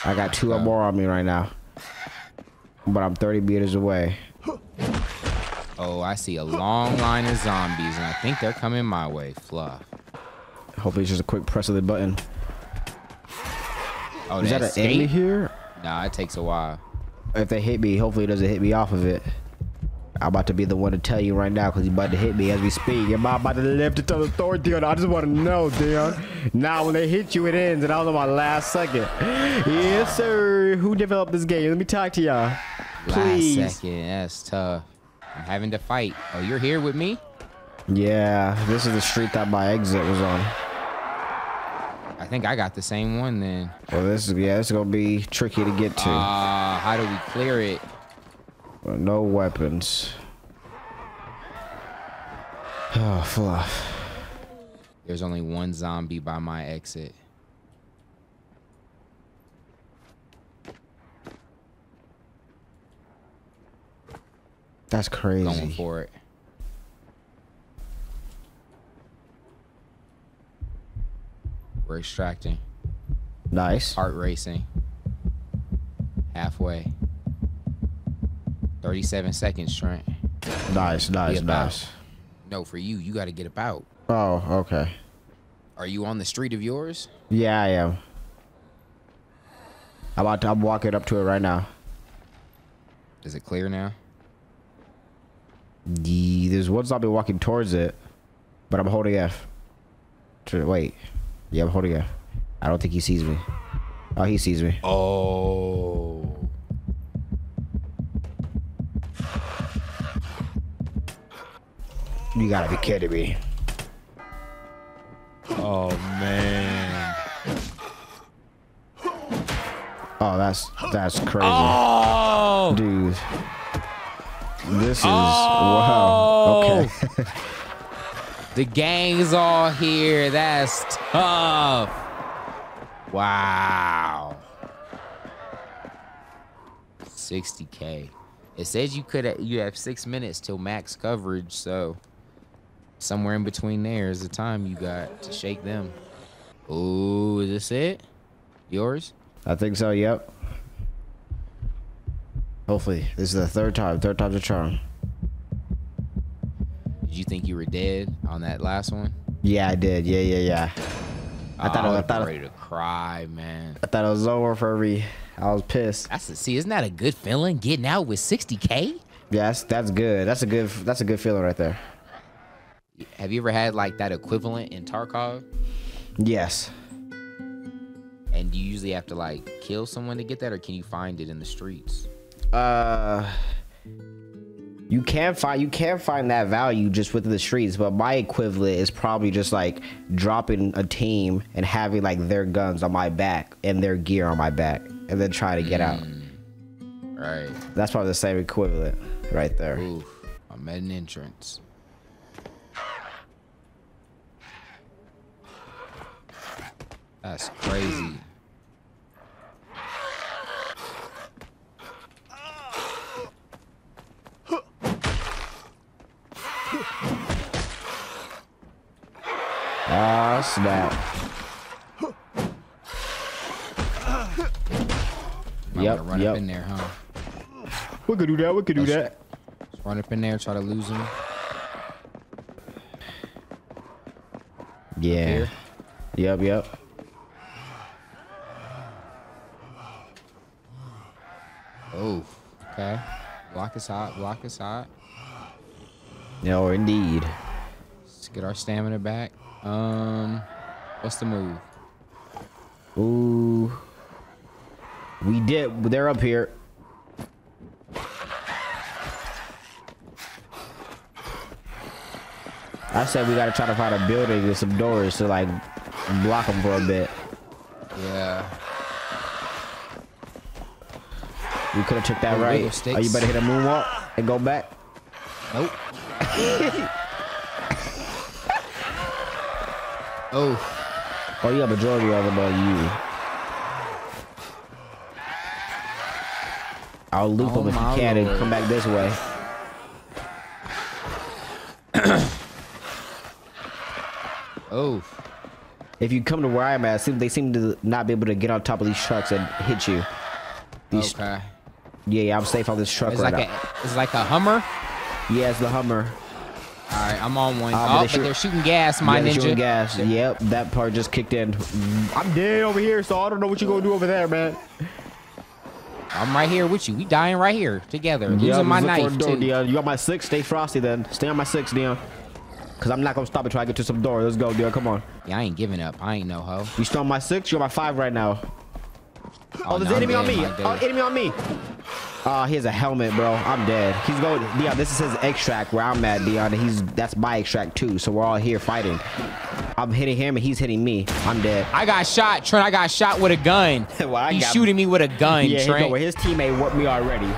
I got two oh. more on me right now, but I'm thirty meters away. Oh, I see a long line of zombies, and I think they're coming my way, Fluff. Hopefully it's just a quick press of the button. Oh, is that an enemy here? Nah, it takes a while. If they hit me, hopefully it doesn't hit me off of it. I'm about to be the one to tell you right now, because you're about to hit me as we speak. Am I about to live to tell the story, Dion? I just want to know, Dion. Now, when they hit you, it ends, and I was on my last second. Yes, sir. Who developed this game? Let me talk to y'all. Please. Last second. That's tough. I'm having to fight. Oh, you're here with me? Yeah, this is the street that my exit was on. I think I got the same one then. Well, this is, yeah, it's gonna be tricky to get to. Ah, uh, how do we clear it? Well, no weapons. Oh, Fluff. There's only one zombie by my exit. That's crazy. Going for it. We're extracting. Nice. Heart racing. Halfway. thirty-seven seconds, Trent. Nice, nice, nice. No, for you, you got to get about. Oh, okay. Are you on the street of yours? Yeah, I am. I'm about to, I'm walking up to it right now. Is it clear now? Yeah, there's one zombie walking towards it, but I'm holding F. Wait. Yeah, I'm holding F. I don't think he sees me. Oh, he sees me. Oh. You gotta be kidding me. Oh, man. Oh, that's, that's crazy. Oh! Dude. This is oh! Wow. Okay. The gang's all here. That's tough. Wow. sixty K. It says you could you have six minutes till max coverage, so somewhere in between there is the time you got to shake them. Ooh, is this it? Yours? I think so. Yep. Hopefully, this is the third time. Third time's a charm. Did you think you were dead on that last one? Yeah, I did. Yeah, yeah, yeah. I oh, thought I was I thought ready to cry, man. I thought it was over for me. I was pissed. That's a, see, isn't that a good feeling? Getting out with sixty K? Yeah, that's, that's good. That's a good. That's a good feeling right there. Have you ever had like that equivalent in Tarkov? Yes. And do you usually have to like kill someone to get that, or can you find it in the streets? Uh, you can find you can find that value just within the streets, but my equivalent is probably just like dropping a team and having like their guns on my back and their gear on my back, and then trying to get mm. out. Right. That's probably the same equivalent right there. Oof, I'm at an entrance. That's crazy. Ah, snap. I'm yep, run yep. up in there, huh? We could do that. We could do Let's that. Run up in there, try to lose him. Yeah. Here. Yep, yep. Oh, okay. Block is hot. Block is hot. No, indeed. Let's get our stamina back. Um, what's the move? Ooh. We did. They're up here. I said we gotta try to find a building with some doors to like block them for a bit. Yeah. We could have took that oh, right. Oh, you better hit a moonwalk and go back. Nope. Oh. Oh, you got majority of them on you. I'll loop oh, them if you can Lord. and come back this way. Oh. If you come to where I'm at, they seem to not be able to get on top of these trucks and hit you. These okay. Yeah, yeah, I'm safe on this truck it's right like now. A, it's like a Hummer? Yeah, it's the Hummer. All right, I'm on one. Um, oh, but they're, but they're shooting gas, my yeah, ninja. Shooting gas. Yep, that part just kicked in. I'm dead over here, so I don't know what you're going to do over there, man. I'm right here with you. We dying right here together. Losing yeah, my knife, door, too. Dion. You got my six. Stay frosty, then. Stay on my six, Dion. Cause I'm not gonna stop until I get to some door. Let's go, dude. Come on. Yeah, I ain't giving up. I ain't no hoe. You stole my six. You're my five right now. Oh, oh there's no, enemy, on enemy on me. Oh, enemy on me. Oh, he has a helmet, bro. I'm dead. He's going. Dion, this is his extract where I'm at, Dion. He's that's my extract too. So we're all here fighting. I'm hitting him and he's hitting me. I'm dead. I got shot, Trent. I got shot with a gun. well, I he's got... shooting me with a gun, yeah, Trent. His teammate whooped me already.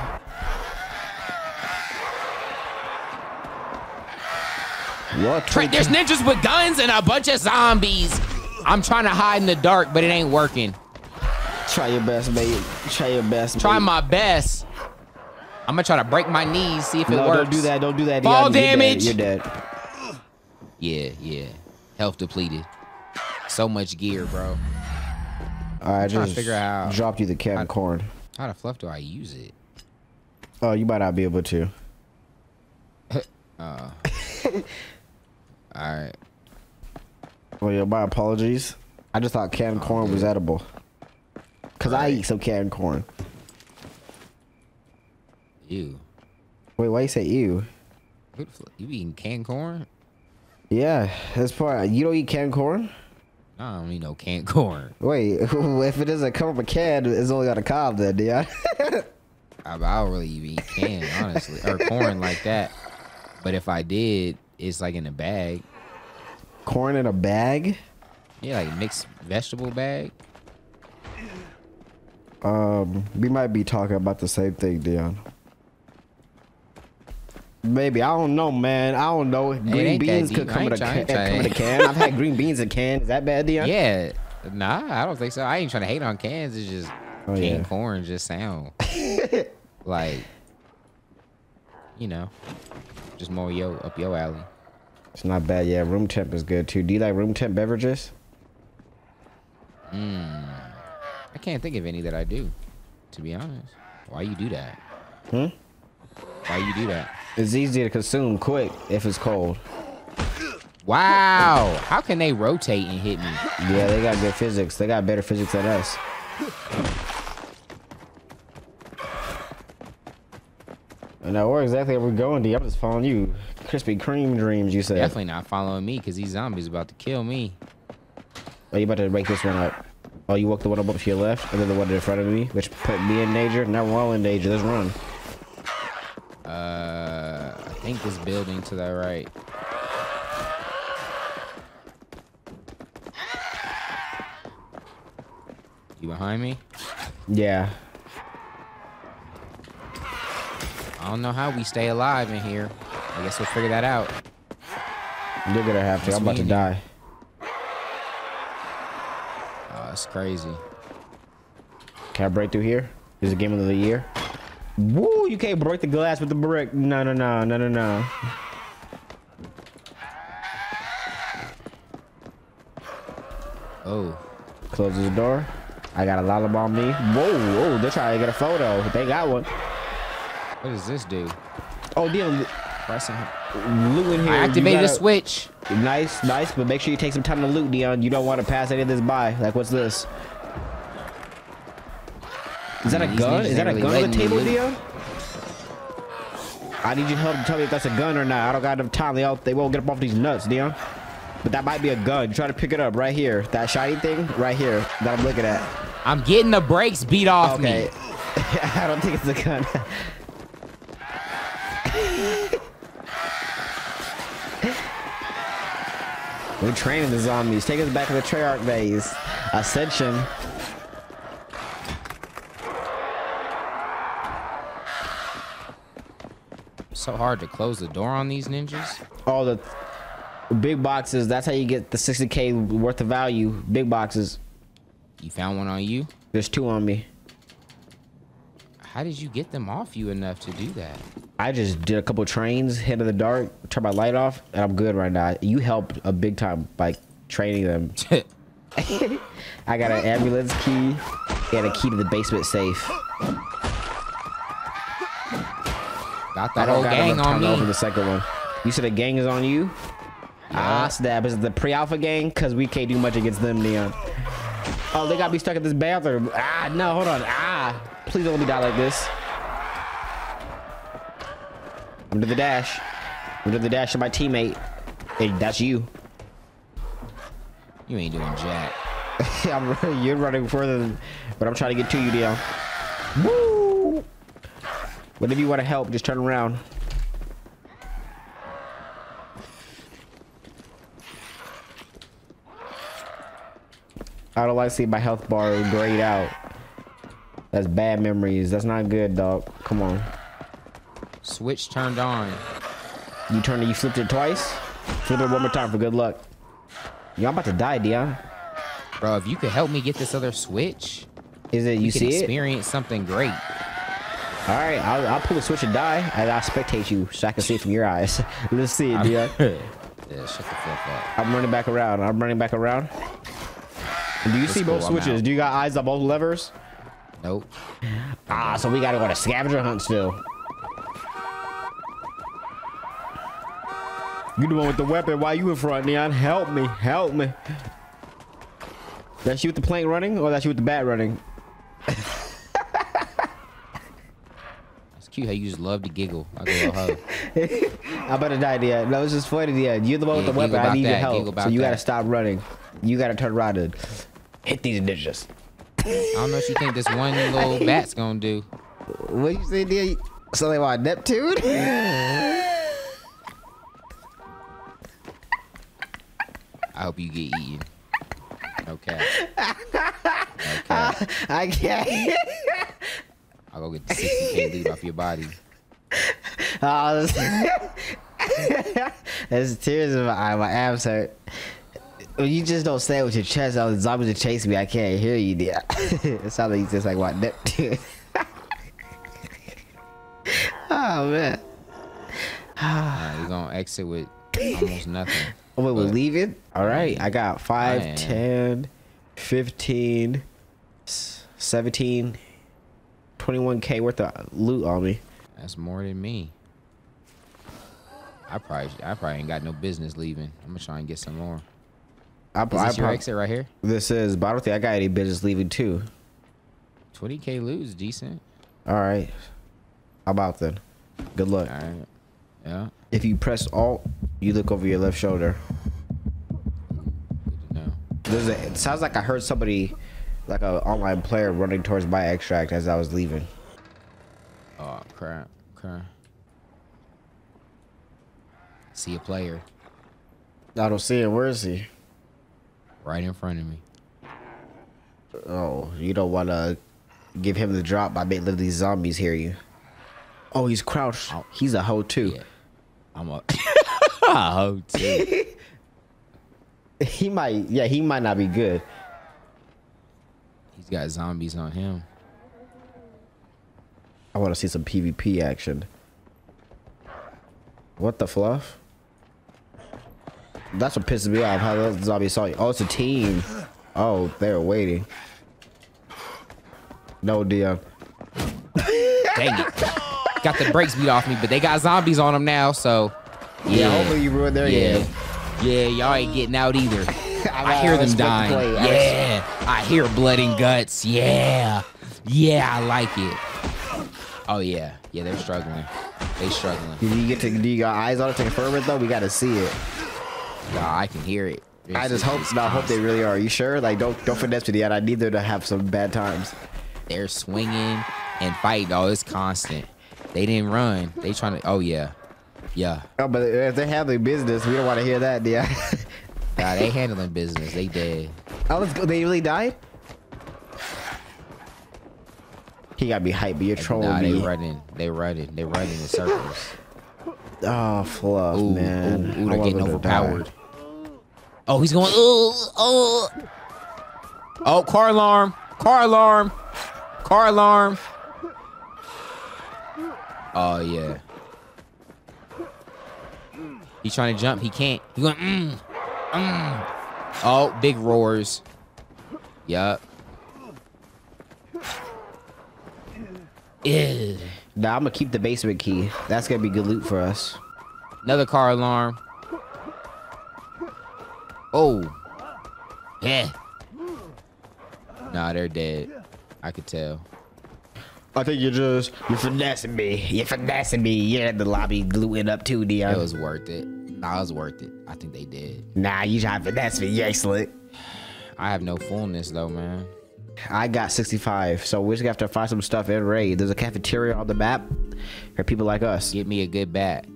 What? Trent, there's ninjas with guns and a bunch of zombies. I'm trying to hide in the dark, but it ain't working. Try your best, baby. Try your best. Try baby. my best. I'm gonna try to break my knees, see if it no, works. Don't do that. Don't do that. Fall You're damage. Dead. You're dead. Yeah, yeah. Health depleted. So much gear, bro. All right, I'm just to figure out. Dropped you the can of corn. How the fluff do I use it? Oh, you might not be able to. uh. All right. Well, yeah, my apologies. I just thought canned oh, corn dude. was edible. Cause right. I eat some canned corn. Ew. Wait, why you say ew? You eating canned corn? Yeah, that's part. You don't eat canned corn? I don't eat no canned corn. Wait, if it doesn't come from a can, it's only on a cob then, yeah. I, I don't really even eat canned, honestly, or corn like that. But if I did, it's like in a bag. Corn in a bag? Yeah, like mixed vegetable bag. Um, we might be talking about the same thing, Dion. Maybe, I don't know, man. I don't know. Green beans could come in a can. I've had green beans in cans. Is that bad, Dion? Yeah. Nah, I don't think so. I ain't trying to hate on cans. It's just oh, canned yeah. corn just sound like, you know. Just more yo up your alley. It's not bad, yeah. Room temp is good too. Do you like room temp beverages? Mm, I can't think of any that I do, to be honest. Why you do that? Hmm? Why you do that? It's easy to consume quick if it's cold. Wow! How can they rotate and hit me? Yeah, they got good physics. They got better physics than us. Now, where exactly are we going, D? I'm just following you. Krispy Kreme dreams, you said. Definitely not following me, because these zombies about to kill me. Oh, you about to break this one up. Oh, you woke the one up to your left, and then the one in front of me, which put me in danger. Now we're all in danger. Let's run. Uh, I think this building to the right. You behind me? Yeah. I don't know how we stay alive in here. I guess we'll figure that out. You're gonna have to. I'm about to die. Oh, that's crazy. Can I break through here? Is it game of the year? Woo! You can't break the glass with the brick. No, no, no, no, no, no. Oh. Closes the door. I got a lollipop on me. Whoa, whoa. They're trying to get a photo. They got one. What does this do? Oh, Dion. Pressing. Looting here. I activated the switch. Nice, nice. But make sure you take some time to loot, Dion. You don't want to pass any of this by. Like, what's this? Is that a gun? Is that a gun on the table, Dion? I need your help to tell me if that's a gun or not. I don't got enough time. They, all, they won't get up off these nuts, Dion. But that might be a gun. Try to pick it up right here. That shiny thing right here that I'm looking at. I'm getting the brakes beat off okay. me. I don't think it's a gun. We're training the zombies. Take us back to the Treyarch base. Ascension. So hard to close the door on these ninjas. All the big boxes. That's how you get the sixty K worth of value. Big boxes. You found one on you? There's two on me. How did you get them off you enough to do that? I just did a couple trains, hit in the dark, turn my light off, and I'm good right now. You helped a big time by training them. I got an ambulance key and a key to the basement safe. Got the I whole gang on me. The second one. You said the gang is on you? Yeah. Ah, snap. Is it the pre-alpha gang? Because we can't do much against them, Dion. Oh, they got to be stuck in this bathroom. Ah, no, hold on. Ah, please don't let me die like this. I'm to the dash. I'm to the dash of my teammate. Hey, that's you. You ain't doing jack. I'm, you're running further, than, but I'm trying to get to you, Dion. Woo! Whatever you want to help, just turn around. I don't like seeing my health bar grayed out. That's bad memories. That's not good, dog. Come on. Switch turned on. You turned it. You flipped it twice. Flip it one more time for good luck. Y'all about to die, Dion. Bro, if you could help me get this other switch, is it? You see it? Experience something great. All right, I'll, I'll pull the switch and die, and I'll spectate you so I can see it from your eyes. Let's see it, Dion. Yeah, shut the fuck up. I'm running back around. I'm running back around. Do you Let's see both switches? Do you got eyes on both levers? Nope. Ah, so we gotta go on a scavenger hunt still. You the one with the weapon. Why you in front, Dion? Help me. Help me. That's you with the plank running, or that's you with the bat running? How you just love to giggle. I go hug. I better die, Dion. No, it's just funny, Dion. You're the one yeah, with the weapon. I need that. your help. So you that. gotta stop running. You gotta turn around and hit these ninjas. I don't know what you think this one little bat's gonna do. What you say, Dion? Something about Neptune? I hope you get eaten. Okay. Okay. Uh, I can't. I'll go get the sixty K lead off your body. Oh, there's tears in my eye. My abs hurt. When you just don't say it with your chest, all the zombies are chasing me. I can't hear you, dear. It sounds like you just like what Neptune. Oh man. Uh, you're gonna exit with almost nothing. Oh, wait, we're leaving? All right, I got five, man. ten, fifteen, seventeen. twenty-one K worth of loot on me. That's more than me. I probably, I probably ain't got no business leaving. I'm gonna try and get some more. I, is this I, your I, exit right here? This is, but I don't think I got any business leaving too. twenty K loot is decent. All right. How about then? Good luck. All right. Yeah. If you press Alt, you look over your left shoulder. Good to know. There's a, it sounds like I heard somebody. Like an online player running towards my extract as I was leaving. Oh crap, crap. See a player. I don't see him, where is he? Right in front of me. Oh, you don't wanna give him the drop by making these zombies hear you. Oh, he's crouched. Oh. He's a hoe too. Yeah. I'm a, a hoe too. He might, yeah, he might not be good. He's got zombies on him. I want to see some PvP action. What the fluff? That's what pisses me off. How the zombies saw you. Oh, it's a team. Oh, they're waiting. No, Dion. Dang it. Got the brakes beat off me, but they got zombies on them now, so. Yeah, yeah hopefully you ruined their yeah. game. Yeah, y'all ain't getting out either. I, I hear them dying. The yeah, I, I hear blood and guts. Yeah. Yeah, I like it. Oh, yeah. Yeah, they're struggling. They struggling. Did you get to, do you got eyes on it to confirm it, though? We got to see it. Nah, I can hear it. It's, I just hope, no, I hope they really are. Are you sure? Like, don't don't finesse me yet. I need them to have some bad times. They're swinging and fighting. Oh, it's constant. They didn't run. They trying to, oh, yeah. Yeah. Oh, but if they have their business, we don't want to hear that, yeah. Nah, they handling business. They dead. Oh, let's go. They really died? He gotta be hype, but you're trolling nah, me. They running. They running. They running in circles. Oh, fluff, ooh, man. Ooh, ooh, they're getting overpowered. Oh, he's going, oh, oh. Oh, car alarm. Car alarm. Car alarm. Oh, yeah. He's trying to jump. He can't. He's going, mm, mm. Oh, big roars. Yup. Ew. Nah, I'm going to keep the basement key. That's going to be good loot for us. Another car alarm. Oh. Yeah. Nah, they're dead. I could tell. I think you're just, you're finessing me. You're finessing me. You're in the lobby gluing up too, Dion. It was worth it. Nah, it was worth it. I think they did. Nah, you trying to finesse me. You're excellent. I have no fullness though, man. I got sixty-five, so we're just gonna have to find some stuff in raid. There's a cafeteria on the map for people like us. Get me a good bat.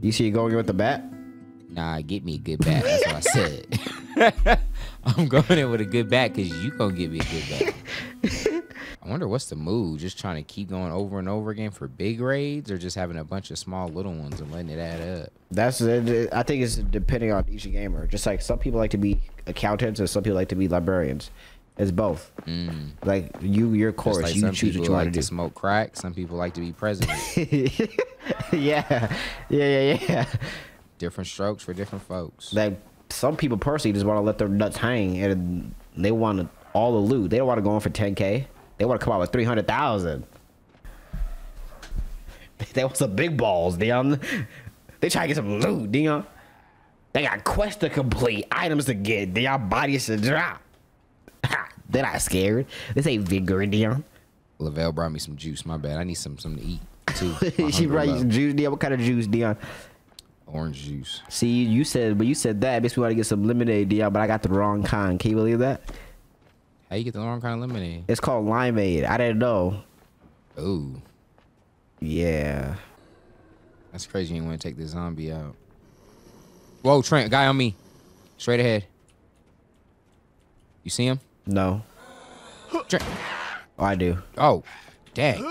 You see you going with the bat? Nah, get me a good bat. That's what I said. I'm going in with a good bat because you gonna give me a good bat. I wonder what's the move? Just trying to keep going over and over again for big raids, or just having a bunch of small little ones and letting it add up? That's, I think it's depending on each gamer. Just like some people like to be accountants and some people like to be librarians. It's both. Mm. Like you, your course, like you choose what you want like to do. To smoke crack. Some people like to be president. Yeah, yeah, yeah, yeah. Different strokes for different folks. Like some people personally just want to let their nuts hang, and they want all the loot. They don't want to go in for ten K. They want to come out with three hundred thousand. They want some big balls, Dion. They try to get some loot, Dion. They got quests to complete, items to get, Dion, bodies to drop. They're not scared. This ain't vigor, Dion. Lavelle brought me some juice. My bad. I need some something to eat too. She brought you some juice, Dion. What kind of juice, Dion? Orange juice. See, you said, but you said that it makes me want to get some lemonade, Dion. But I got the wrong kind. Can you believe that? How you get the wrong kind of lemonade? It's called limeade. I didn't know. Ooh. Yeah. That's crazy. You didn't want to take this zombie out. Whoa, Trent, guy on me. Straight ahead. You see him? No. Trent. Oh, I do. Oh, dang.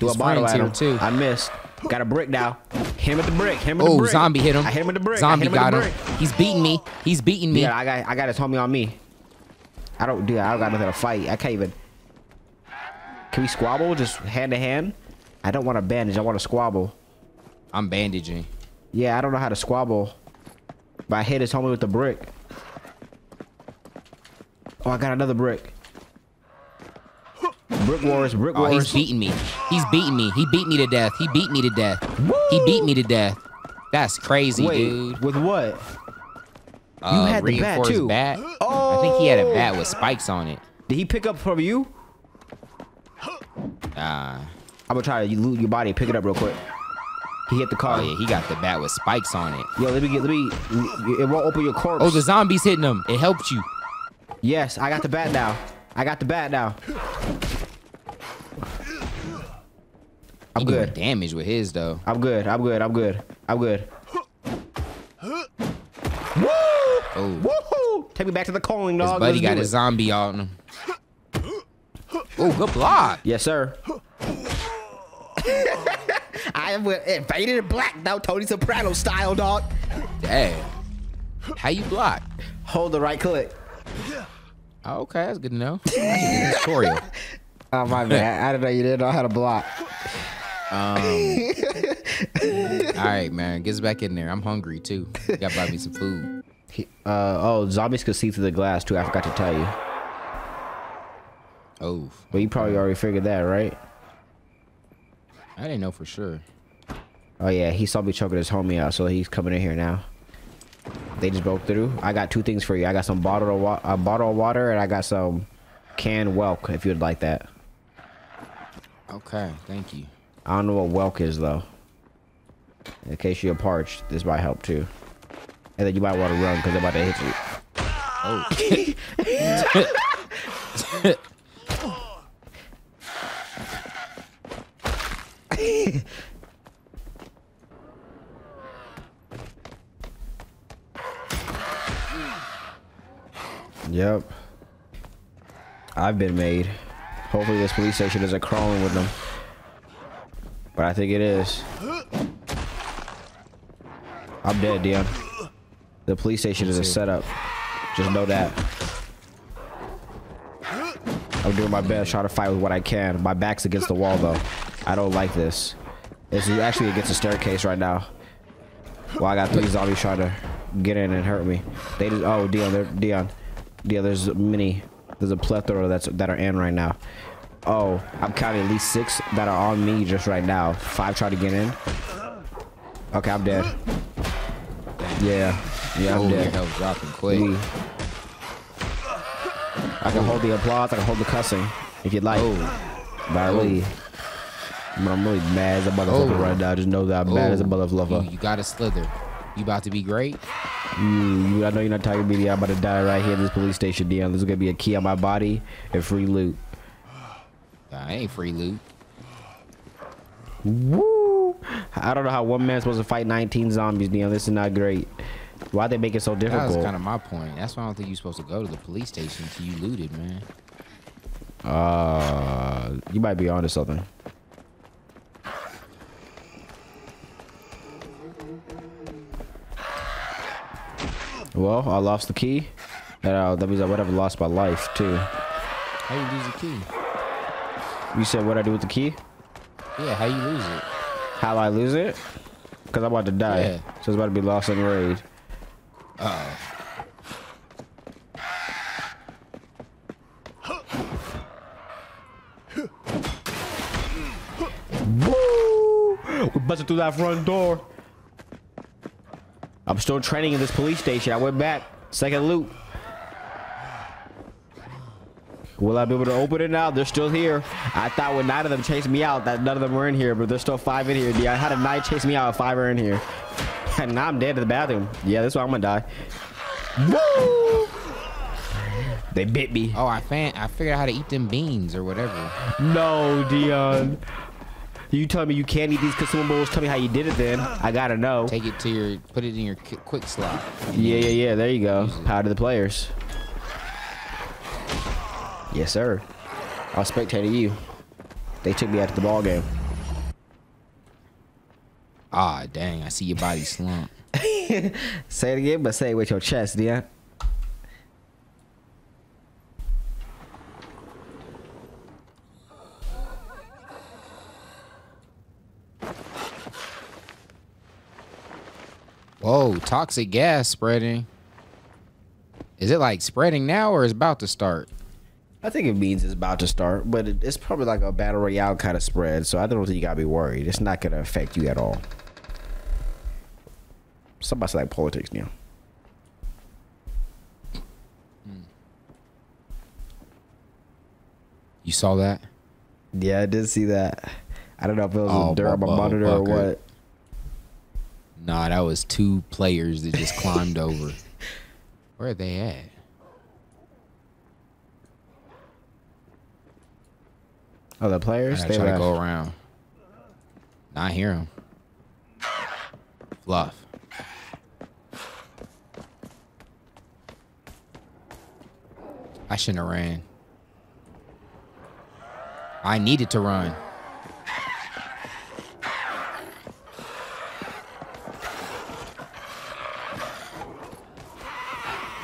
Do His a bottle at him too. I missed. Got a brick now. Hit him with the brick. Hit him with oh, the brick. Oh, zombie hit him. I hit him with the brick. Zombie him got him. Brick. He's beating me. He's beating me. Yeah, I got. I got his homie on me. I don't do that. I don't got nothing to fight. I can't even. Can we squabble? Just hand to hand? I don't want to bandage. I want to squabble. I'm bandaging. Yeah, I don't know how to squabble. But I hit his homie with the brick. Oh, I got another brick. Brick wars, brick wars. Oh, he's beating me. He's beating me. He beat me to death. He beat me to death. Woo! He beat me to death. That's crazy, Wait, dude. With what? You uh, had the bat too. Bat. Oh. I think he had a bat with spikes on it. Did he pick up from you? Nah. I'm gonna try to loot your body. Pick it up real quick. He hit the car. Oh, yeah, he got the bat with spikes on it. Yo, let me get. Let me. It won't open your corpse. Oh, the zombie's hitting him. It helped you. Yes, I got the bat now. I got the bat now. I'm he good. Damage with his though. I'm good. I'm good. I'm good. I'm good. Woo! Oh. Woohoo! Take me back to the calling, dog. His buddy got a zombie on him. Oh, good block. Yes, sir. I am invaded in black now, Tony Soprano style, dog. Damn. How you block? Hold the right click. Oh, okay, that's good to know. That's a tutorial. Oh my man, I didn't know you didn't know how to block. Um. All right, man, get us back in there. I'm hungry too. You gotta buy me some food. Uh, oh, zombies could see through the glass too. I forgot to tell you. Oh. Well, you probably already figured that, right? I didn't know for sure. Oh yeah, he saw me choking his homie out, so he's coming in here now. They just broke through. I got two things for you. I got some bottle of wa a bottle of water, and I got some canned Welk, if you'd like that. Okay, thank you. I don't know what Welk is though. In case you're parched, this might help too. And then you might want to run because they're about to hit you. Oh. Yep. I've been made. Hopefully this police station isn't crawling with them. But I think it is. I'm dead, Dion. The police station is a setup. Just know that. I'm doing my best trying to fight with what I can. My back's against the wall though. I don't like this. It's actually against a staircase right now. Well, I got three zombies trying to get in and hurt me. They just, oh, Dion, Dion, Dion, there's many, there's a plethora that's that are in right now. Oh, I'm counting at least six that are on me just right now. Five try to get in. Okay, I'm dead. Yeah, yeah, I'm dead. I'm dropping quick. I can hold the applause, I can hold the cussing, if you'd like. But I really, but I'm really mad as a motherfucker oh. right now. Just know that I'm oh. mad as a motherfucker. You, you gotta slither. You about to be great? Mm, I know you're not talking to me. I'm about to die right here in this police station, Dion. There's gonna be a key on my body and free loot. Nah, I ain't free loot. Woo! I don't know how one man's supposed to fight nineteen zombies, Dion. This is not great. Why'd they make it so difficult? That was kind of my point. That's why I don't think you're supposed to go to the police station until you looted, man. Uh, you might be onto something. Well, I lost the key. And, uh, that means I would have lost my life, too. How you lose the key? You said what I do with the key? Yeah, how you lose it? How I lose it? Because I'm about to die. Yeah. So it's about to be lost in raid. Uh-oh. Woo! We busted through that front door. I'm still training in this police station. I went back. Second loop. Will I be able to open it now? They're still here. I thought when nine of them chased me out that none of them were in here, but there's still five in here. I had a nine chase me out and five are in here. And now I'm dead to the bathroom. Yeah, that's why I'm gonna die. Woo! They bit me. Oh, I fan I figured out how to eat them beans or whatever. No, Dion. You tell me you can't eat these consumables. Tell me how you did it then. I gotta know. Take it to your, put it in your quick slot. Yeah, yeah, yeah. There you go. Power to the players. Yes, sir. I'll spectate you. They took me out of the ball game. Ah, dang. I see your body slump. Say it again, but say it with your chest, Dion. Whoa, toxic gas spreading. Is it like spreading now or is it about to start? I think it means it's about to start, but it, it's probably like a battle royale kind of spread, so I don't think you gotta be worried. It's not gonna affect you at all. Somebody's like politics now. You saw that? Yeah, I did see that. I don't know if it was oh, a Durham oh, monitor oh, or what. It. Nah, that was two players that just climbed over. Where are they at? Oh, the players? They try to go around. Nah, I hear them. Fluff. I shouldn't have ran. I needed to run.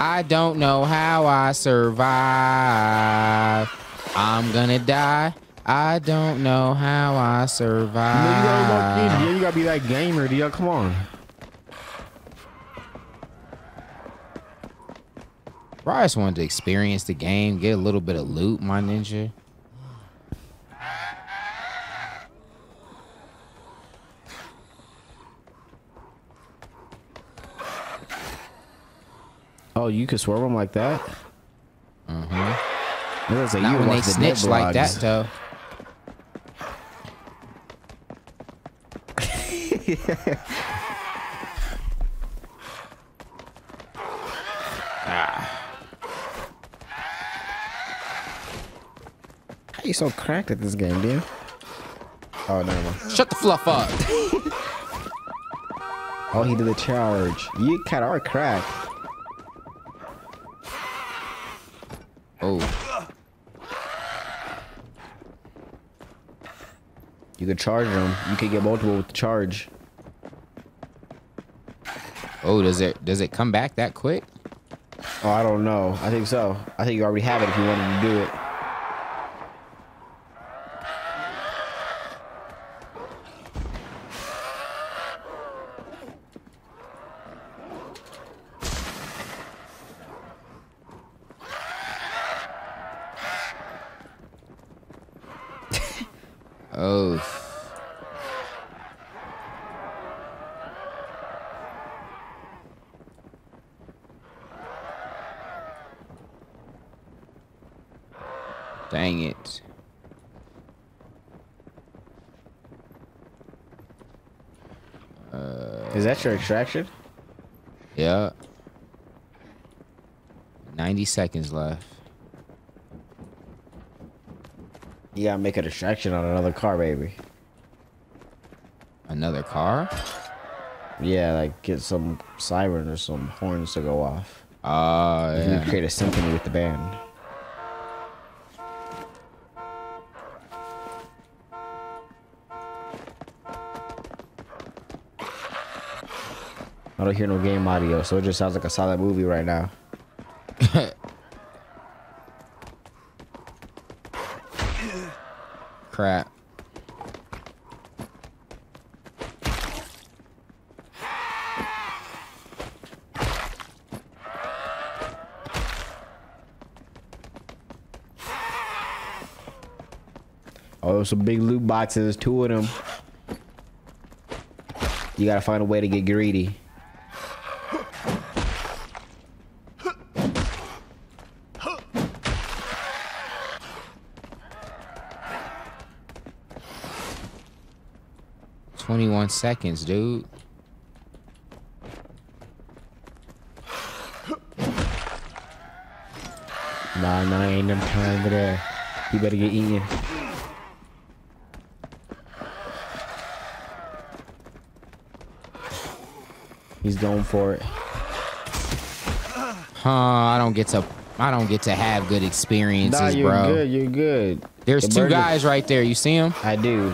I don't know how I survive. I'm gonna die. I don't know how I survive. You know, you gotta be that gamer, dude. Come on. Bro, I just wanted to experience the game, get a little bit of loot, my ninja. Oh, you could swerve them like that? Mm-hmm. Like Not you when they snitch like that, though. ah. How you so cracked at this game, dude? Oh, never mind. Shut the fluff up. Oh, he did the charge. You kind of are cracked. Oh. You could charge them. You could get multiple with the charge. Oh, does it does it come back that quick? Oh, I don't know. I think so. I think you already have it if you wanted to do it. Oh. Dang it. Uh, Is that your extraction? Yeah. ninety seconds left. You gotta make a distraction on another car, baby. Another car? Yeah, like get some siren or some horns to go off. Ah, uh, yeah. You create a symphony with the band. I don't hear no game audio, so it just sounds like a silent movie right now. Crap. Oh, some big loot boxes, two of them. You gotta find a way to get greedy. twenty-one seconds, dude. Nah, nah, ain't no time for that. You better get eaten. He's going for it. Huh? I don't get to. I don't get to have good experiences, nah, you're bro. You're good. You're good. There's the two guys right there. You see him? I do.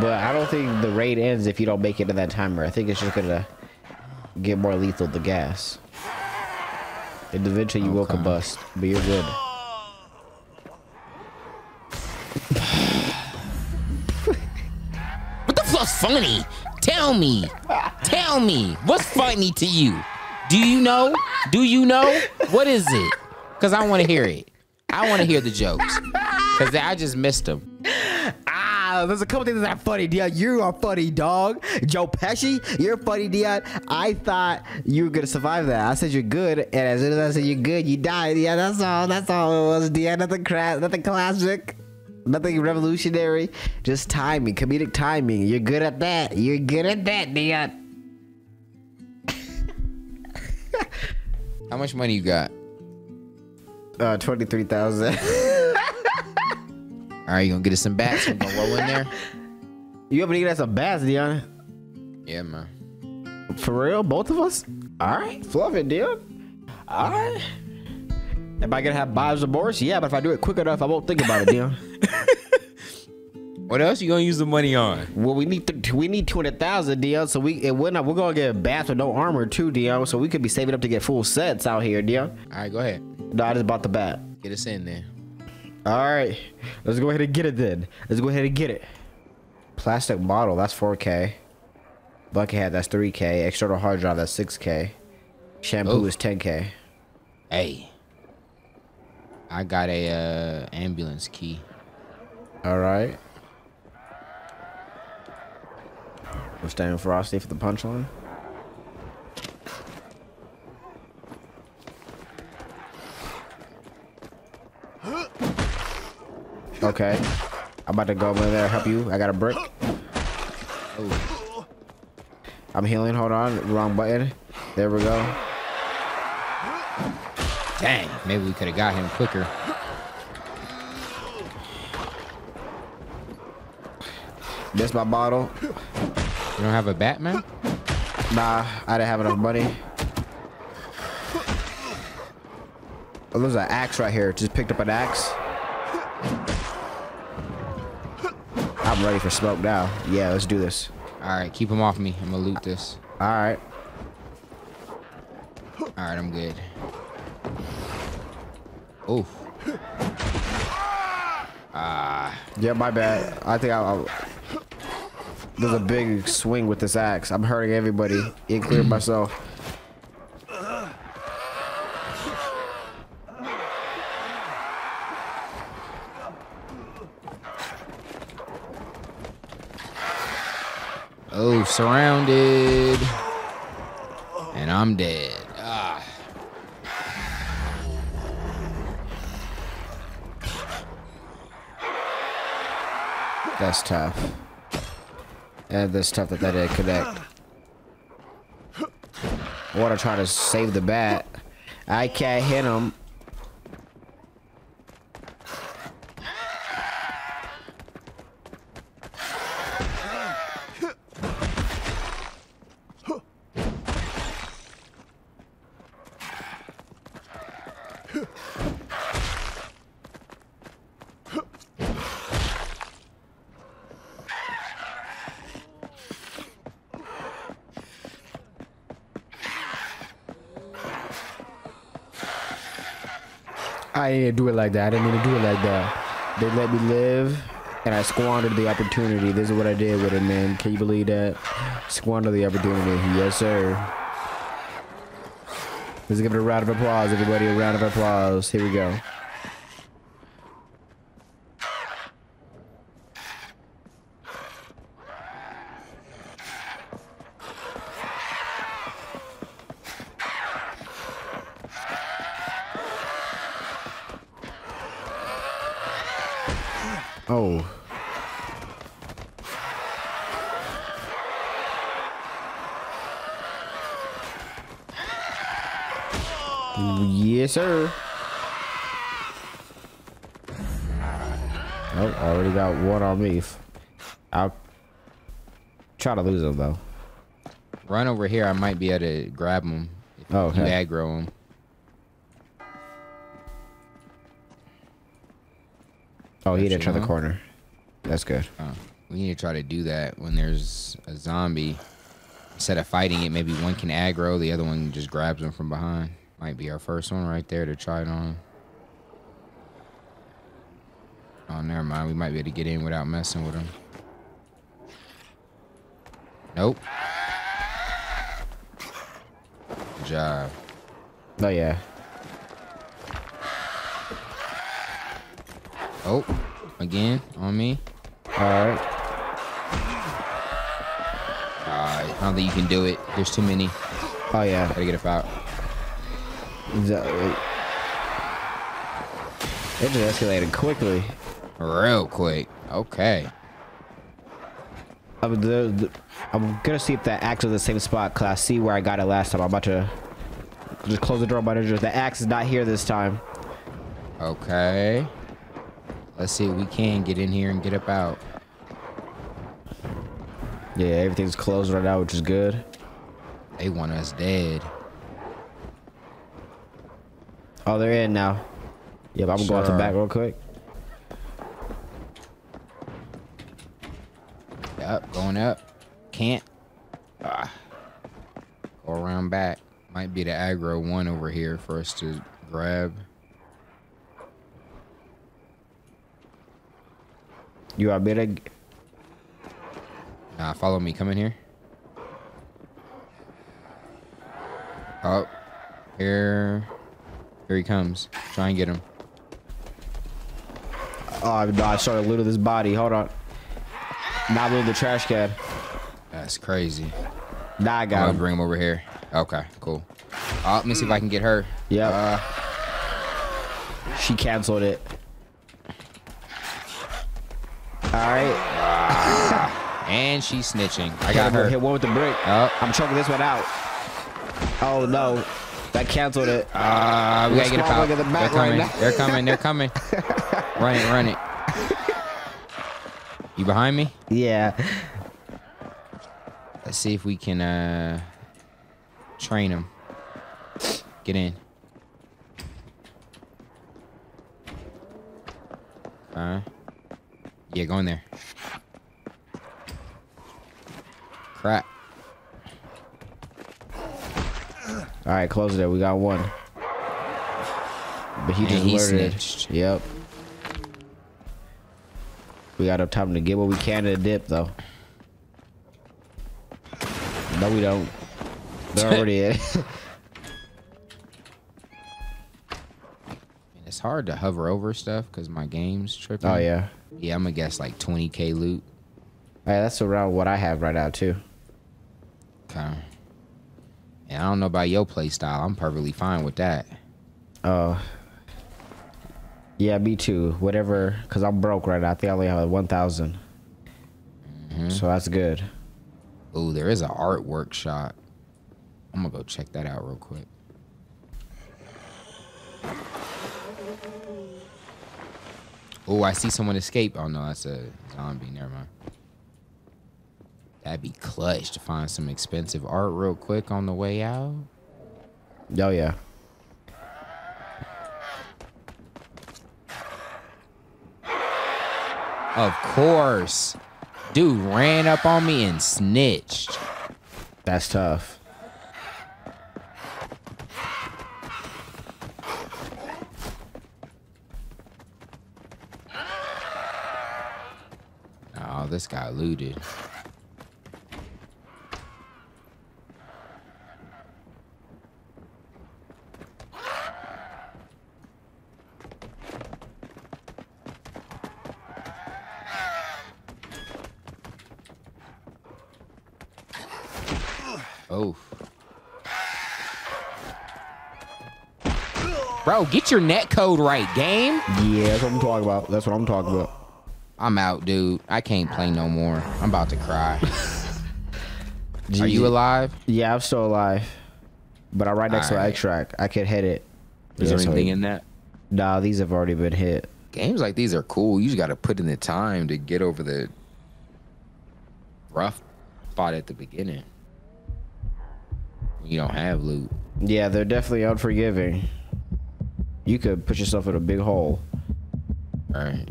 But I don't think the raid ends if you don't make it to that timer. I think it's just gonna get more lethal, the gas. And eventually you okay. will combust, but you're good. What the fuck's funny? Tell me. Tell me. What's funny to you? Do you know? Do you know? What is it? Because I want to hear it. I want to hear the jokes. Because I just missed them. There's a couple things that are funny, Dion. You are funny, dog. Joe Pesci, you're funny, Dion. I thought you were gonna survive that. I said you're good, and as soon as I said you're good, you died. Yeah, that's all. That's all it was, Dion. Nothing crap, nothing classic, nothing revolutionary. Just timing, comedic timing. You're good at that. You're good at that, Dion. How much money you got? Uh, twenty-three thousand. All right, you gonna get us some bats? You gonna roll in there? You ever get us some bats, Dion? Yeah, man. For real, both of us? All right, fluff it, Dion. All right. Am I gonna have Bob's remorse? Yeah, but if I do it quick enough, I won't think about it, Dion. What else you gonna use the money on? Well, we need th we need two hundred thousand, Dion. So we it went up. We're gonna get bats with no armor too, Dion. So we could be saving up to get full sets out here, Dion. All right, go ahead. No, I just bought the bat. Get us in there. All right, let's go ahead and get it then. Let's go ahead and get it. Plastic bottle, that's four K. Bucket hat, that's three K. External hard drive, that's six K. Shampoo Ooh. is ten K. Hey. I got a uh, ambulance key. All right. We're standing frosty for the punchline. Okay, I'm about to go over there and help you. I got a brick. Ooh. I'm healing. Hold on, wrong button. There we go. Dang, maybe we could have got him quicker. Missed my bottle. You don't have a Batman? Nah, I didn't have enough money. Oh, there's an axe right here. Just picked up an axe. I'm ready for smoke now. Yeah, let's do this. All right, keep him off me. I'm gonna loot this. All right. All right, I'm good. Oof. Ah. Uh, yeah, my bad. I think I'll. There's a big swing with this axe. I'm hurting everybody, including myself. Oh, surrounded. And I'm dead. Ah. That's tough. And that's tough that that didn't connect. I want to try to save the bat. I can't hit him. I didn't do it like that. I didn't mean to do it like that. They let me live, and I squandered the opportunity. This is what I did with it, man. Can you believe that? Squander the opportunity. Yes, sir. Let's give it a round of applause, everybody. A round of applause. Here we go. Oh. Yes, sir. Oh, I already got one on me. I'll try to lose him, though. Run over here. I might be able to grab him. If oh, okay. You aggro him. Oh, he didn't try the corner. That's good. Oh, we need to try to do that when there's a zombie. Instead of fighting it, maybe one can aggro, the other one just grabs them from behind. Might be our first one right there to try it on. Oh, never mind. We might be able to get in without messing with him. Nope. Good job. Oh, yeah. Oh, again, on me. Alright. Uh, I don't think you can do it. There's too many. Oh, yeah. Gotta get a foul. It just escalated quickly. Real quick. Okay. I'm, the, the, I'm gonna see if that axe is the same spot, class C, where I got it last time. I'm about to just close the door, but the axe is not here this time. Okay. Let's see if we can get in here and get up out. Yeah, everything's closed right now, which is good. They want us dead. Oh, they're in now. Yep, I'm sure. Going to the back real quick. Yep, going up. Can't. Ah. Go around back. Might be the aggro one over here for us to grab. You are better. Nah, follow me. Come in here. Up. Here. Here he comes. Try and get him. Oh, I started looting this body. Hold on. Not loot the trash can. That's crazy. Nah, I got him. I'm gonna bring him over here. Okay, cool. Uh, let me see if I can get her. Yeah. Uh, she canceled it. All right. Uh, and she's snitching. I got her. Hit one with the brick. Uh, I'm choking this one out. Oh no, that canceled it. Uh, we gotta get a foul. They're coming. Right They're coming. They're coming. Run it. Run it. You behind me? Yeah. Let's see if we can uh, train him. Get in. Uh, yeah, go in there. Crap. All right, close it there. We got one. But he just he snitched. Yep. We got up time to get what we can to the dip, though. No, we don't. They're already in. It's hard to hover over stuff because my game's tripping. Oh, yeah. Yeah, I'm going to guess like twenty K loot. Hey, that's around what I have right now, too. Okay. And I don't know about your play style. I'm perfectly fine with that. Oh. Uh, yeah, me too. Whatever. Because I'm broke right now. I think I only have one thousand. Mm-hmm. So that's good. Oh, there is an art workshop. I'm going to go check that out real quick. Oh, I see someone escape. Oh, no, that's a zombie. Never mind. That'd be clutch to find some expensive art real quick on the way out. Oh, yeah. Of course. Dude ran up on me and snitched. That's tough. Oh, this guy looted. Oh. Bro, get your net code right, game. Yeah, that's what I'm talking about. That's what I'm talking about. I'm out, dude. I can't play no more. I'm about to cry. Are you alive? Yeah, I'm still alive. But I'm right next All to right. an extract. I could hit it. Is yeah, there anything so, in that? Nah, these have already been hit. Games like these are cool. You just got to put in the time to get over the rough spot at the beginning. You don't have loot. Yeah, they're definitely unforgiving. You could put yourself in a big hole. All right.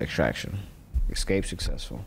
Extraction. Escape successful.